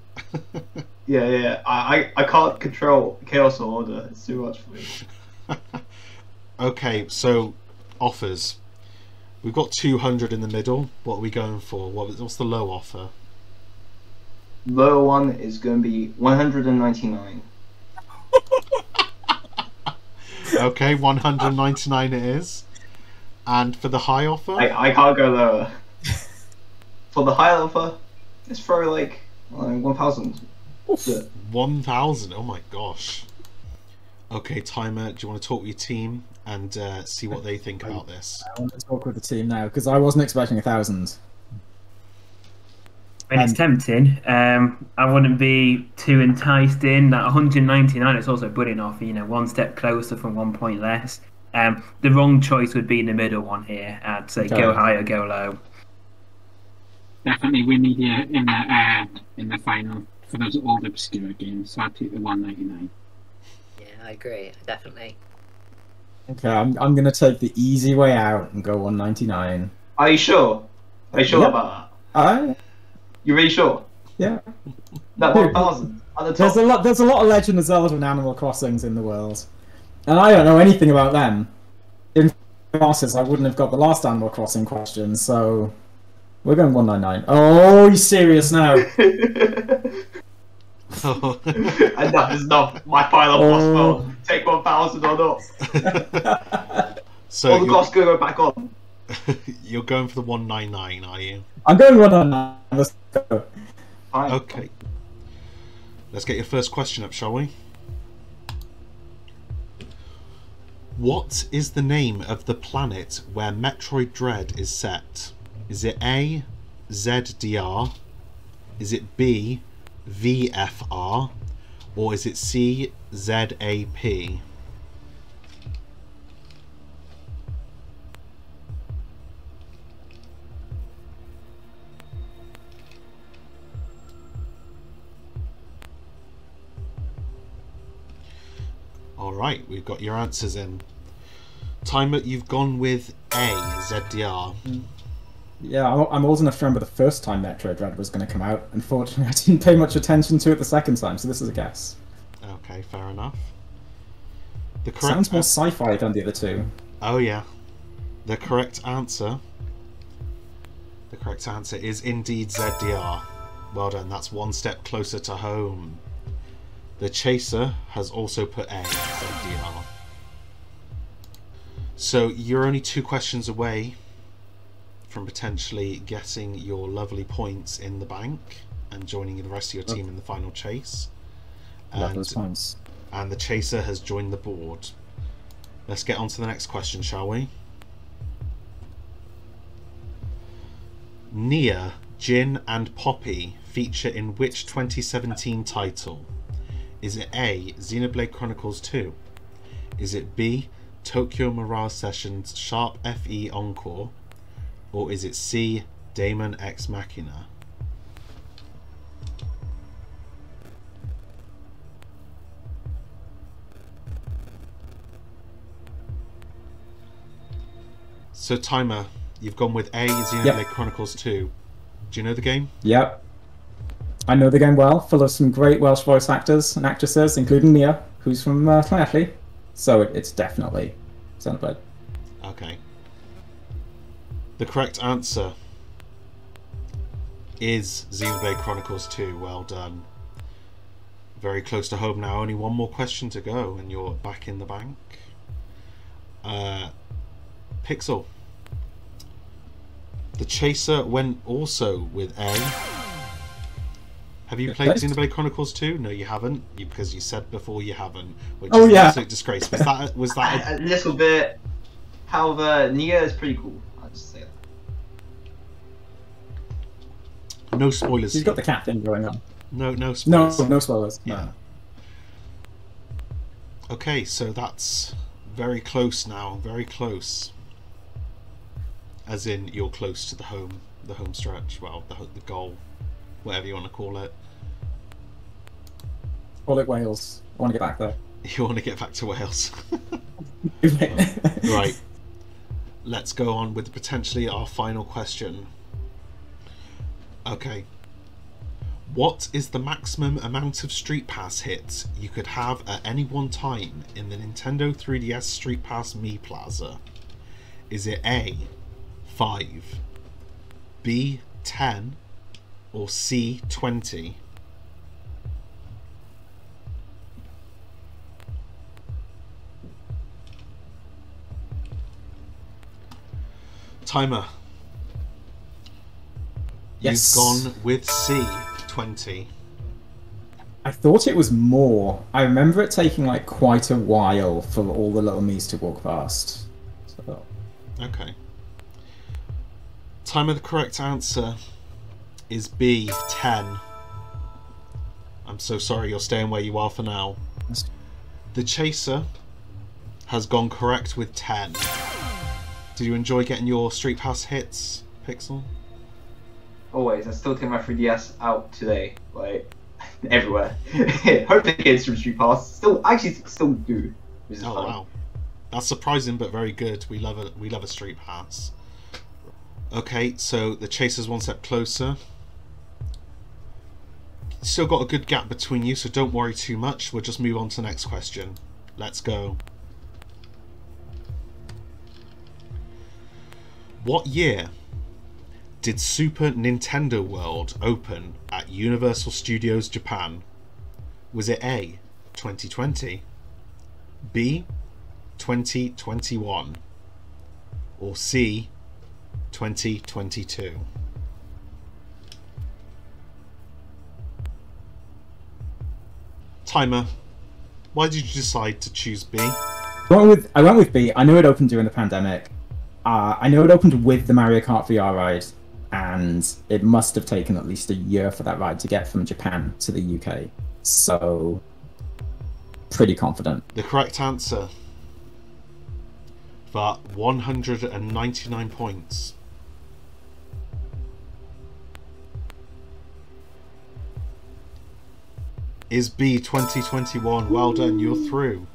Yeah, yeah. I, I, I can't control chaos or order. It's too much for me. Okay, so offers. We've got two hundred in the middle. What are we going for? What, what's the low offer? Lower one is going to be one hundred ninety-nine. Okay, one hundred ninety-nine it is. And for the high offer? I, I can't go lower. For the high offer, let's throw like one thousand. one thousand? Oh my gosh. Okay, Timer, do you want to talk with your team and uh, see what they think about this? I want to talk with the team now because I wasn't expecting a thousand. I mean, it's tempting. Um, I wouldn't be too enticed in that. one hundred ninety-nine is also good enough. You know, one step closer from one point less. Um, the wrong choice would be the middle one here. I'd say okay. Go high or go low. Definitely winning here in the uh, in the final for those old obscure games. So I pick the one ninety-nine. Yeah, I agree. Definitely. Okay, I'm I'm gonna take the easy way out and go one ninety-nine. Are you sure? Are you sure yeah. about that? I. You really sure? Yeah. That one thousand. There's a lot. There's a lot of Legend of Zelda and Animal Crossings in the world, and I don't know anything about them. In classes, I wouldn't have got the last Animal Crossing question, so we're going one ninety-nine. Oh, are you serious now? Oh. And that is not my final boss oh. Well, take one thousand or not. So all the costs go back on. You're going for the one ninety-nine, are you? I'm going one ninety-nine. Let's go. Okay. Let's get your first question up, shall we? What is the name of the planet where Metroid Dread is set? Is it A, Z D R? Is it B, V F R? Or is it C, Z A P? Alright, we've got your answers in. Timer, you've gone with A, Z D R. Yeah, I'm old enough to remember the first time Metroid Dread was going to come out. Unfortunately, I didn't pay much attention to it the second time, so this is a guess. Okay, fair enough. The correct sounds more sci-fi than the other two. Oh yeah. The correct answer... The correct answer is indeed Z D R. Well done, that's one step closer to home. The Chaser has also put A, Z D R. So you're only two questions away from potentially getting your lovely points in the bank and joining the rest of your team in the final chase. And, and the Chaser has joined the board. Let's get on to the next question, shall we? Nia, Jin and Poppy feature in which twenty seventeen title? Is it A, Xenoblade Chronicles two? Is it B, Tokyo Mirage Sessions Sharp F E Encore? Or is it C, Daemon Ex Machina? So Timer, you've gone with A, Xenoblade yep. Chronicles two. Do you know the game? Yep. I know the game well, full of some great Welsh voice actors and actresses, including Nia, who's from uh, Llanelli. So it, it's definitely Xenoblade. Okay. The correct answer is Xenoblade Chronicles two. Well done. Very close to home now. Only one more question to go, and you're back in the bank. Uh, Pixel. The Chaser went also with A. Have you played Xenoblade Chronicles two? No, you haven't, you, because you said before you haven't, which oh, is yeah. an absolute disgrace. Was that was that a... a little bit? However, Nia is pretty cool. I'll just say that. No spoilers. He's got the cat thing going on. No, no spoilers. No, no spoilers. Yeah. No. Okay, so that's very close now. Very close. As in, you're close to the home, the home stretch. Well, the the goal. Whatever you want to call it. Call it Wales. I want to get back there. You want to get back to Wales. Right. Let's go on with potentially our final question. Okay. What is the maximum amount of Street Pass hits you could have at any one time in the Nintendo three D S Street Pass Mii Plaza? Is it A, five, B, ten, or C, twenty? Timer. Yes. You've gone with C, twenty. I thought it was more. I remember it taking like quite a while for all the little Miis to walk past. So. Okay. Time of the correct answer is B, ten. I'm so sorry, you're staying where you are for now. The Chaser has gone correct with ten. Did you enjoy getting your Street Pass hits, Pixel? Always. I still take my three D S out today, like everywhere. Hopefully, get some Street Pass. Still, actually, still do. Which is oh fun. Wow, that's surprising but very good. We love a we love a Street Pass. Okay, so the Chaser's one step closer. Still got a good gap between you, so don't worry too much. We'll just move on to the next question. Let's go. What year did Super Nintendo World open at Universal Studios Japan? Was it A, twenty twenty, B, twenty twenty-one, or C, twenty twenty-two? Timer. Why did you decide to choose B? I went with, I went with B. I knew it opened during the pandemic. Uh, I know it opened with the Mario Kart V R ride, and it must have taken at least a year for that ride to get from Japan to the U K. So, pretty confident. The correct answer for one hundred ninety-nine points. Is B, twenty twenty-one. Well done, you're through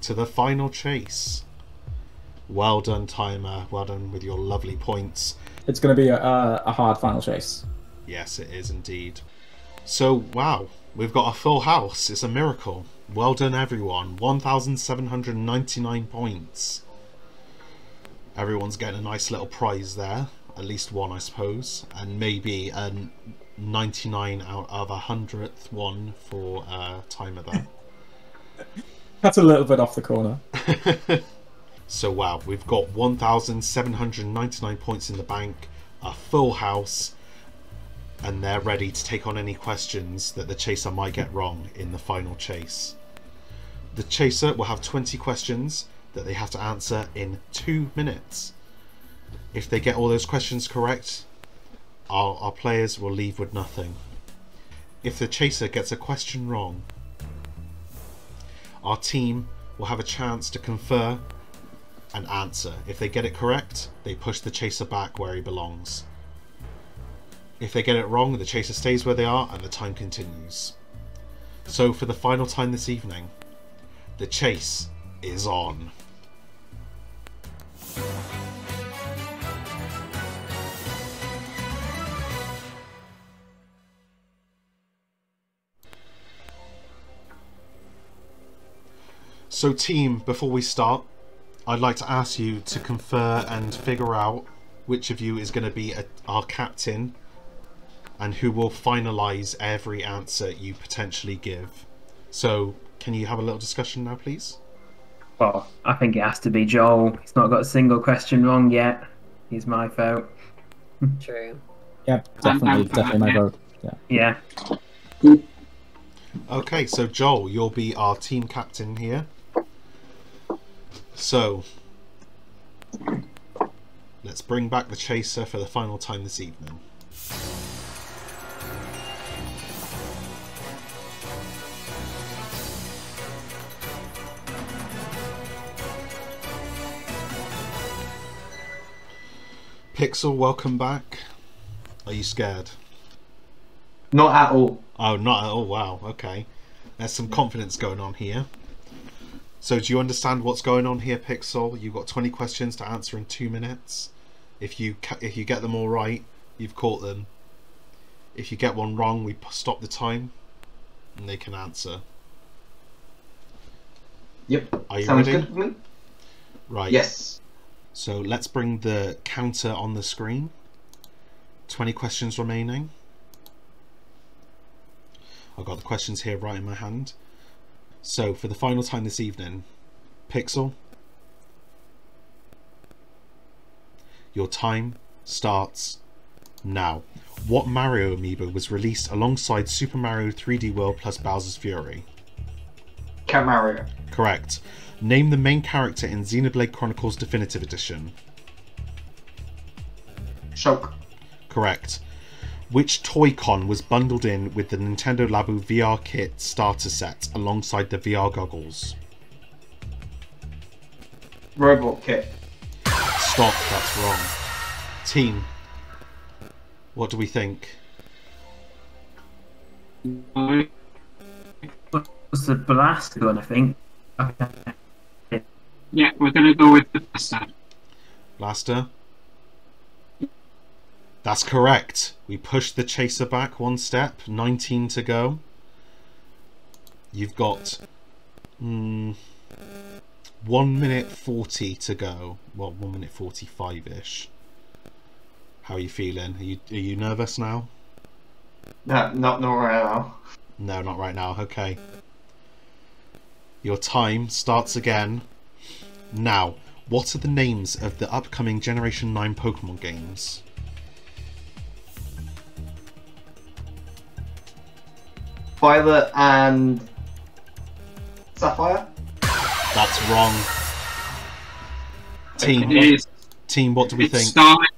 to the final chase. Well done, Timer. Well done with your lovely points. It's going to be a, a, a hard final chase. Yes, it is indeed. So, wow, we've got a full house. It's a miracle. Well done, everyone. one thousand seven hundred ninety-nine points. Everyone's getting a nice little prize there. At least one, I suppose. And maybe a ninety-nine out of a hundredth one for uh, Timer there. That's a little bit off the corner. So wow, we've got one thousand seven hundred ninety-nine points in the bank, a full house, and they're ready to take on any questions that the Chaser might get wrong in the final chase. The Chaser will have twenty questions that they have to answer in two minutes. If they get all those questions correct, our, our players will leave with nothing. If the Chaser gets a question wrong, our team will have a chance to confer and answer. If they get it correct, they push the Chaser back where he belongs. If they get it wrong, the Chaser stays where they are and the time continues. So for the final time this evening, the chase is on. So team, before we start, I'd like to ask you to confer and figure out which of you is going to be a, our captain and who will finalise every answer you potentially give. So, can you have a little discussion now, please? Oh, I think it has to be Joel. He's not got a single question wrong yet. He's my vote. True. Yeah, definitely, I'm, I'm, definitely my vote. Yeah. yeah. Okay, so Joel, you'll be our team captain here. So, let's bring back the Chaser for the final time this evening. Pixel, welcome back. Are you scared? Not at all. Oh, not at all. Wow, okay. There's some confidence going on here. So do you understand what's going on here, Pixel? You've got twenty questions to answer in two minutes. If you if you get them all right, you've caught them. If you get one wrong, we stop the time and they can answer. Yep. Are you Sounds ready? Good for me. Right. Yes. So let's bring the counter on the screen. twenty questions remaining. I've got the questions here right in my hand. So for the final time this evening, Pixel, your time starts now. What Mario amiibo was released alongside Super Mario three D World plus Bowser's Fury? Cat Mario. Correct. Name the main character in Xenoblade Chronicles Definitive Edition. Shulk. Correct. Which Toy-Con was bundled in with the Nintendo Labo V R Kit starter set alongside the V R goggles? Robot Kit. Stop, that's wrong. Team, what do we think? It was the Blaster one, I think. Okay. Yeah, we're going to go with the Blaster. Blaster? That's correct. We pushed the Chaser back one step. nineteen to go. You've got mm, one minute forty to go. Well, one minute forty-five-ish. How are you feeling? Are you, are you nervous now? No, not, not right now. No, not right now. Okay. Your time starts again. Now, what are the names of the upcoming Generation nine Pokemon games? Violet and Sapphire? That's wrong. Team, it is. Team, what do we it's think? Scarlet.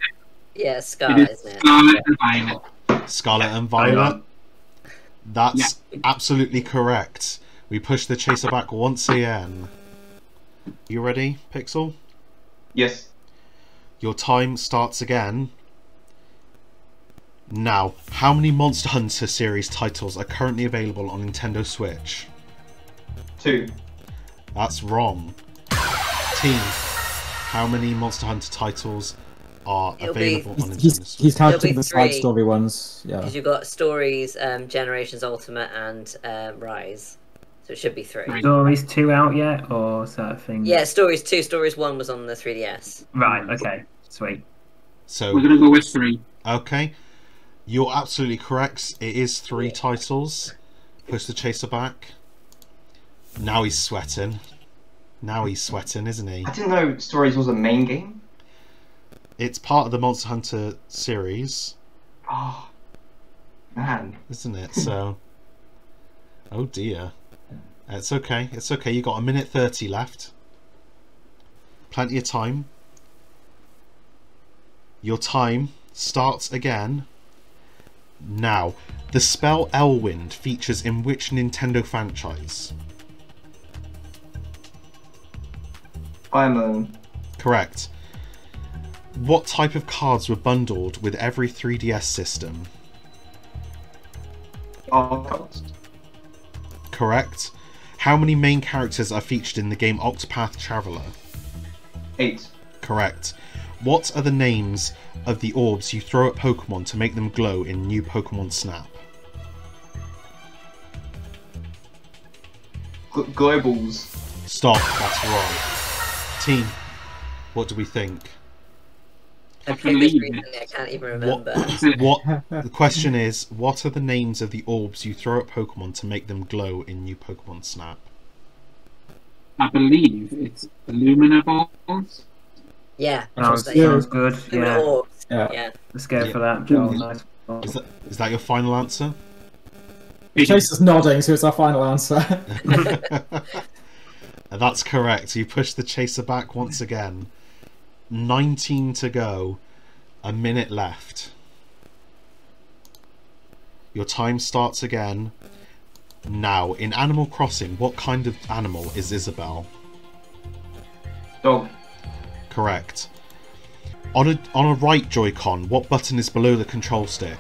Yeah, Scarlet, it is isn't it? Scarlet and Violet. Scarlet and Violet. That's yeah. absolutely correct. We push the chaser back once again. You ready, Pixel? Yes. Your time starts again. Now, how many Monster Hunter series titles are currently available on Nintendo Switch? Two. That's wrong. Team, how many Monster Hunter titles are It'll available be, on Nintendo he's, Switch? He's counting the side story ones. Yeah. Because you've got Stories, um, Generations Ultimate and uh, Rise. So it should be three. Stories two out yet? Or is that a thing? Yeah, Stories two. Stories one was on the three D S. Right, okay. Sweet. So we're going to go with three. Okay. You're absolutely correct. It is three titles. Push the chaser back. Now he's sweating. Now he's sweating, isn't he? I didn't know Stories was a main game. It's part of the Monster Hunter series. Oh, man. Isn't it? So, oh dear. It's okay. It's okay. You got a minute thirty left. Plenty of time. Your time starts again. Now, the spell Elwind features in which Nintendo franchise? Fire Emblem. Correct. What type of cards were bundled with every three D S system? Cards. Correct. How many main characters are featured in the game Octopath Traveler? Eight. Correct. What are the names of the orbs you throw at Pokemon to make them glow in new Pokemon Snap? Globals. Stop, that's wrong. Team, what do we think? I can't even remember. What, what, the question is, what are the names of the orbs you throw at Pokemon to make them glow in new Pokemon Snap? I believe it's Illumina Balls. Yeah, that was, yeah, was good. Yeah. Yeah. yeah, let's go yeah. for that. Yeah. Is that. Is that your final answer? Chase is nodding, so it's our final answer. That's correct. You push the chaser back once again. nineteen to go, a minute left. Your time starts again. Now, in Animal Crossing, what kind of animal is Isabelle? Dog. Correct. On a on a right Joy-Con, what button is below the control stick?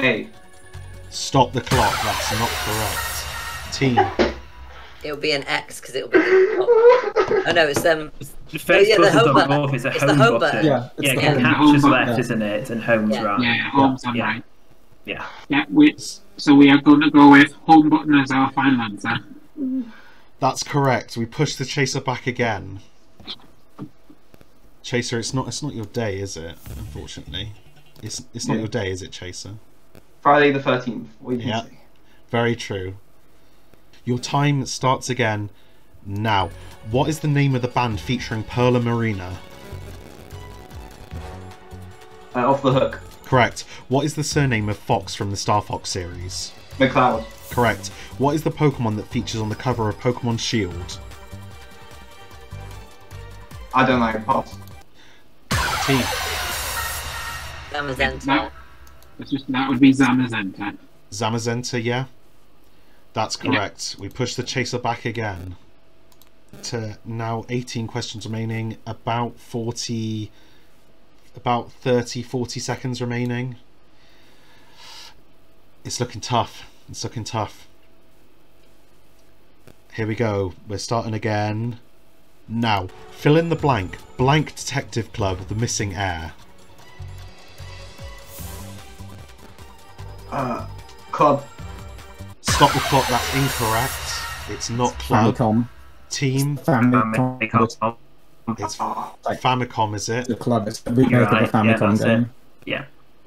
A. Stop the clock. That's not correct. Team. It'll be an X because it'll be. Oh no, it's um The first yeah, button's on north is a home button. button. Yeah, yeah again, capture's left, yeah. isn't it? And home's yeah. right. Yeah, home's yeah. on yeah. right. Yeah. Yeah, which, so we are going to go with home button as our final answer. That's correct. We push the chaser back again. Chaser, it's not it's not your day, is it? Unfortunately, it's it's not yeah. your day, is it, Chaser? Friday the thirteenth. Yeah, see? Very true. Your time starts again now. What is the name of the band featuring Perla Marina? Uh, off the Hook. Correct. What is the surname of Fox from the Star Fox series? McCloud. Correct. What is the Pokemon that features on the cover of Pokemon Shield? I don't know. Pass. T. Zamazenta. That, that's just, that would be Zamazenta. Zamazenta, yeah. That's correct. Yeah. We push the chaser back again. To now eighteen questions remaining. About forty... About thirty, forty seconds remaining. It's looking tough. It's looking tough. Here we go. We're starting again. Now, fill in the blank. Blank Detective Club, The Missing Heir. Uh, club. Stop the clock. That's incorrect. It's not it's club. Famicom. Team. It's Famicom. Famicom. It's Famicom, is it? The club. It's the remake right. of a Famicom yeah, that's game. It. Yeah.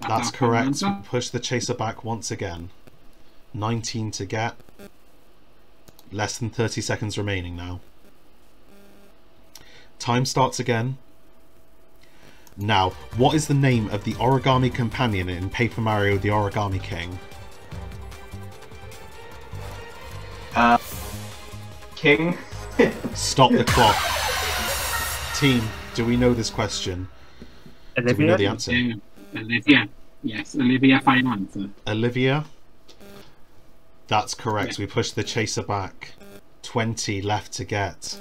That's correct. We push the chaser back once again. nineteen to get. Less than thirty seconds remaining now. Time starts again. Now, what is the name of the origami companion in Paper Mario The Origami King? Uh, King? Stop the clock. Team, do we know this question? Olivia? Do we know the answer? Yeah. Olivia. Yes, Olivia, final answer. Olivia? That's correct. Yeah. We push the chaser back. twenty left to get.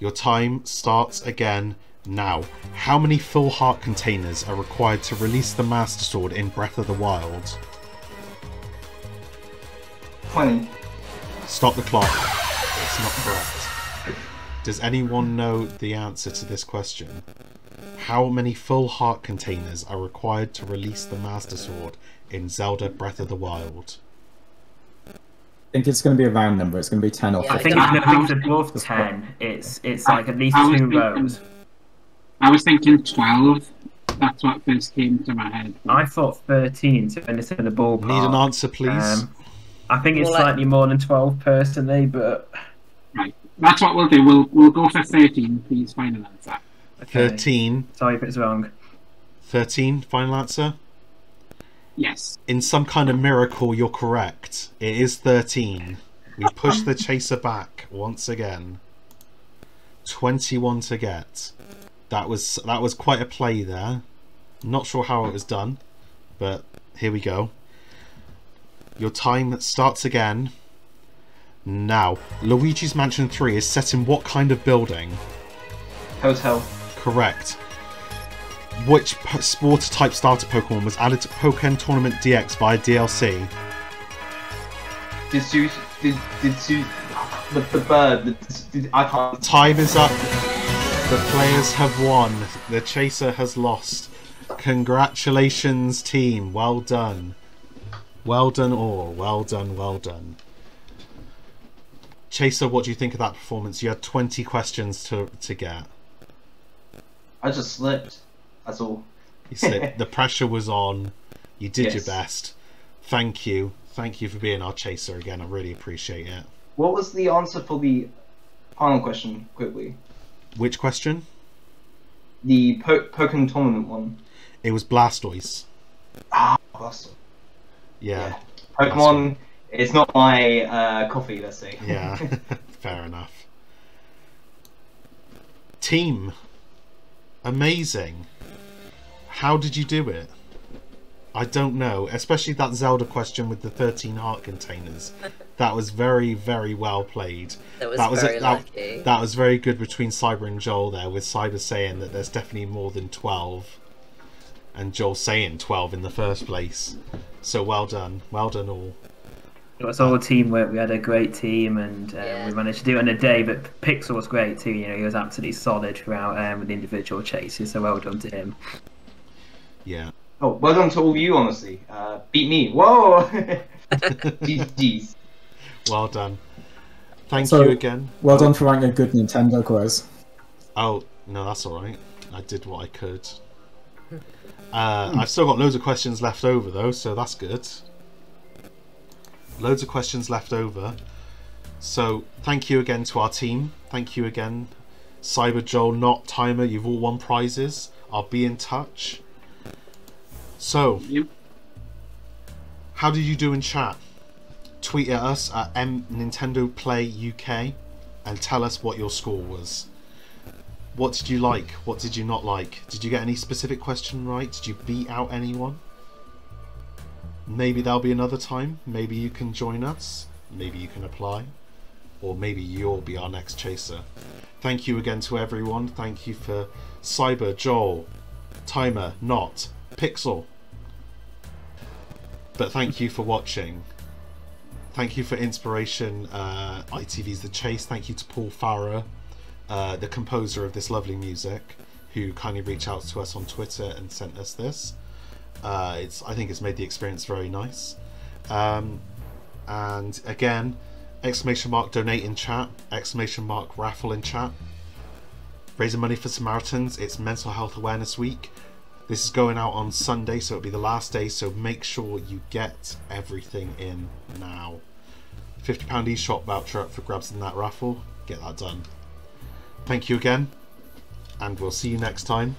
Your time starts again now. How many full heart containers are required to release the Master Sword in Breath of the Wild? twenty. Stop the clock. That's not correct. Does anyone know the answer to this question? How many full heart containers are required to release the Master Sword in Zelda Breath of the Wild? I think it's going to be a round number. It's going to be ten or yeah, fifteen. I think, no, I think it's above ten. It's it's I, like at least two thinking, rows. I was thinking twelve. That's what first came to my head. I thought thirteen. So it's in the ballpark. Need an answer, please. Um, I think it's well, slightly more than twelve personally, but right. That's what we'll do. We'll we'll go for thirteen. Please, final answer. Okay. Thirteen. Sorry if it's wrong. Thirteen. Final answer. Yes. In some kind of miracle, you're correct. It is thirteen. We push the chaser back once again. twenty-one to get. That was that was quite a play there. Not sure how it was done, but here we go. Your time starts again. Now, Luigi's Mansion three is set in what kind of building? Hotel. Correct. Which sport type starter Pokemon was added to Pokemon Tournament D X via D L C? Did you. Did, did you. But the bird. Did, did, I can't. Time is up. The players have won. The chaser has lost. Congratulations, team. Well done. Well done, all. Well done, well done. Chaser, what do you think of that performance? You had twenty questions to, to get. I just slipped. That's all. You said the pressure was on. You did yes. your best. Thank you. Thank you for being our chaser again. I really appreciate it. What was the answer for the final question, quickly? Which question? The po Pokemon Tournament one. It was Blastoise. Ah, Blastoise. Yeah. yeah. Pokemon, Blastoise. It's not my uh, coffee, let's see. Yeah, fair enough. Team. Amazing. How did you do it? I don't know, especially that Zelda question with the thirteen heart containers. That was very, very well played. That was, that was very a, that, lucky. That was very good between Cyber and Joel there, with Cyber saying that there's definitely more than twelve, and Joel saying twelve in the first place. So well done, well done all. It was all teamwork. We had a great team, and uh, yeah. we managed to do it in a day. But Pixel was great too. You know, he was absolutely solid throughout um, with the individual chases. So well done to him. Yeah. Oh, well done to all you, honestly. Uh, beat me. Whoa. Jeez, geez. Well done. Thank so, you again. Well oh. done for writing a good Nintendo quiz. Oh no, that's all right. I did what I could. Uh, mm. I've still got loads of questions left over though, so that's good. Loads of questions left over. So thank you again to our team. Thank you again, Cyber Joel, Not Timer. You've all won prizes. I'll be in touch. So, yep. How did you do in chat? Tweet at us at M Nintendo Play U K and tell us what your score was. What did you like? What did you not like? Did you get any specific question right? Did you beat out anyone? Maybe there'll be another time. Maybe you can join us. Maybe you can apply. Or maybe you'll be our next chaser. Thank you again to everyone. Thank you for Cyber, Joel, Timer, Not, Pixel. But thank you for watching. Thank you for inspiration. Uh, I T V's The Chase. Thank you to Paul Farrer, Uh, the composer of this lovely music, who kindly reached out to us on Twitter and sent us this. Uh, it's I think it's made the experience very nice. Um, and again, exclamation mark donate in chat, exclamation mark raffle in chat. Raising money for Samaritans. It's Mental Health Awareness Week. This is going out on Sunday, so it'll be the last day. So make sure you get everything in now. fifty pound eShop voucher up for grabs in that raffle. Get that done. Thank you again, and we'll see you next time,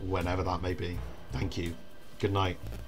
whenever that may be. Thank you. Good night.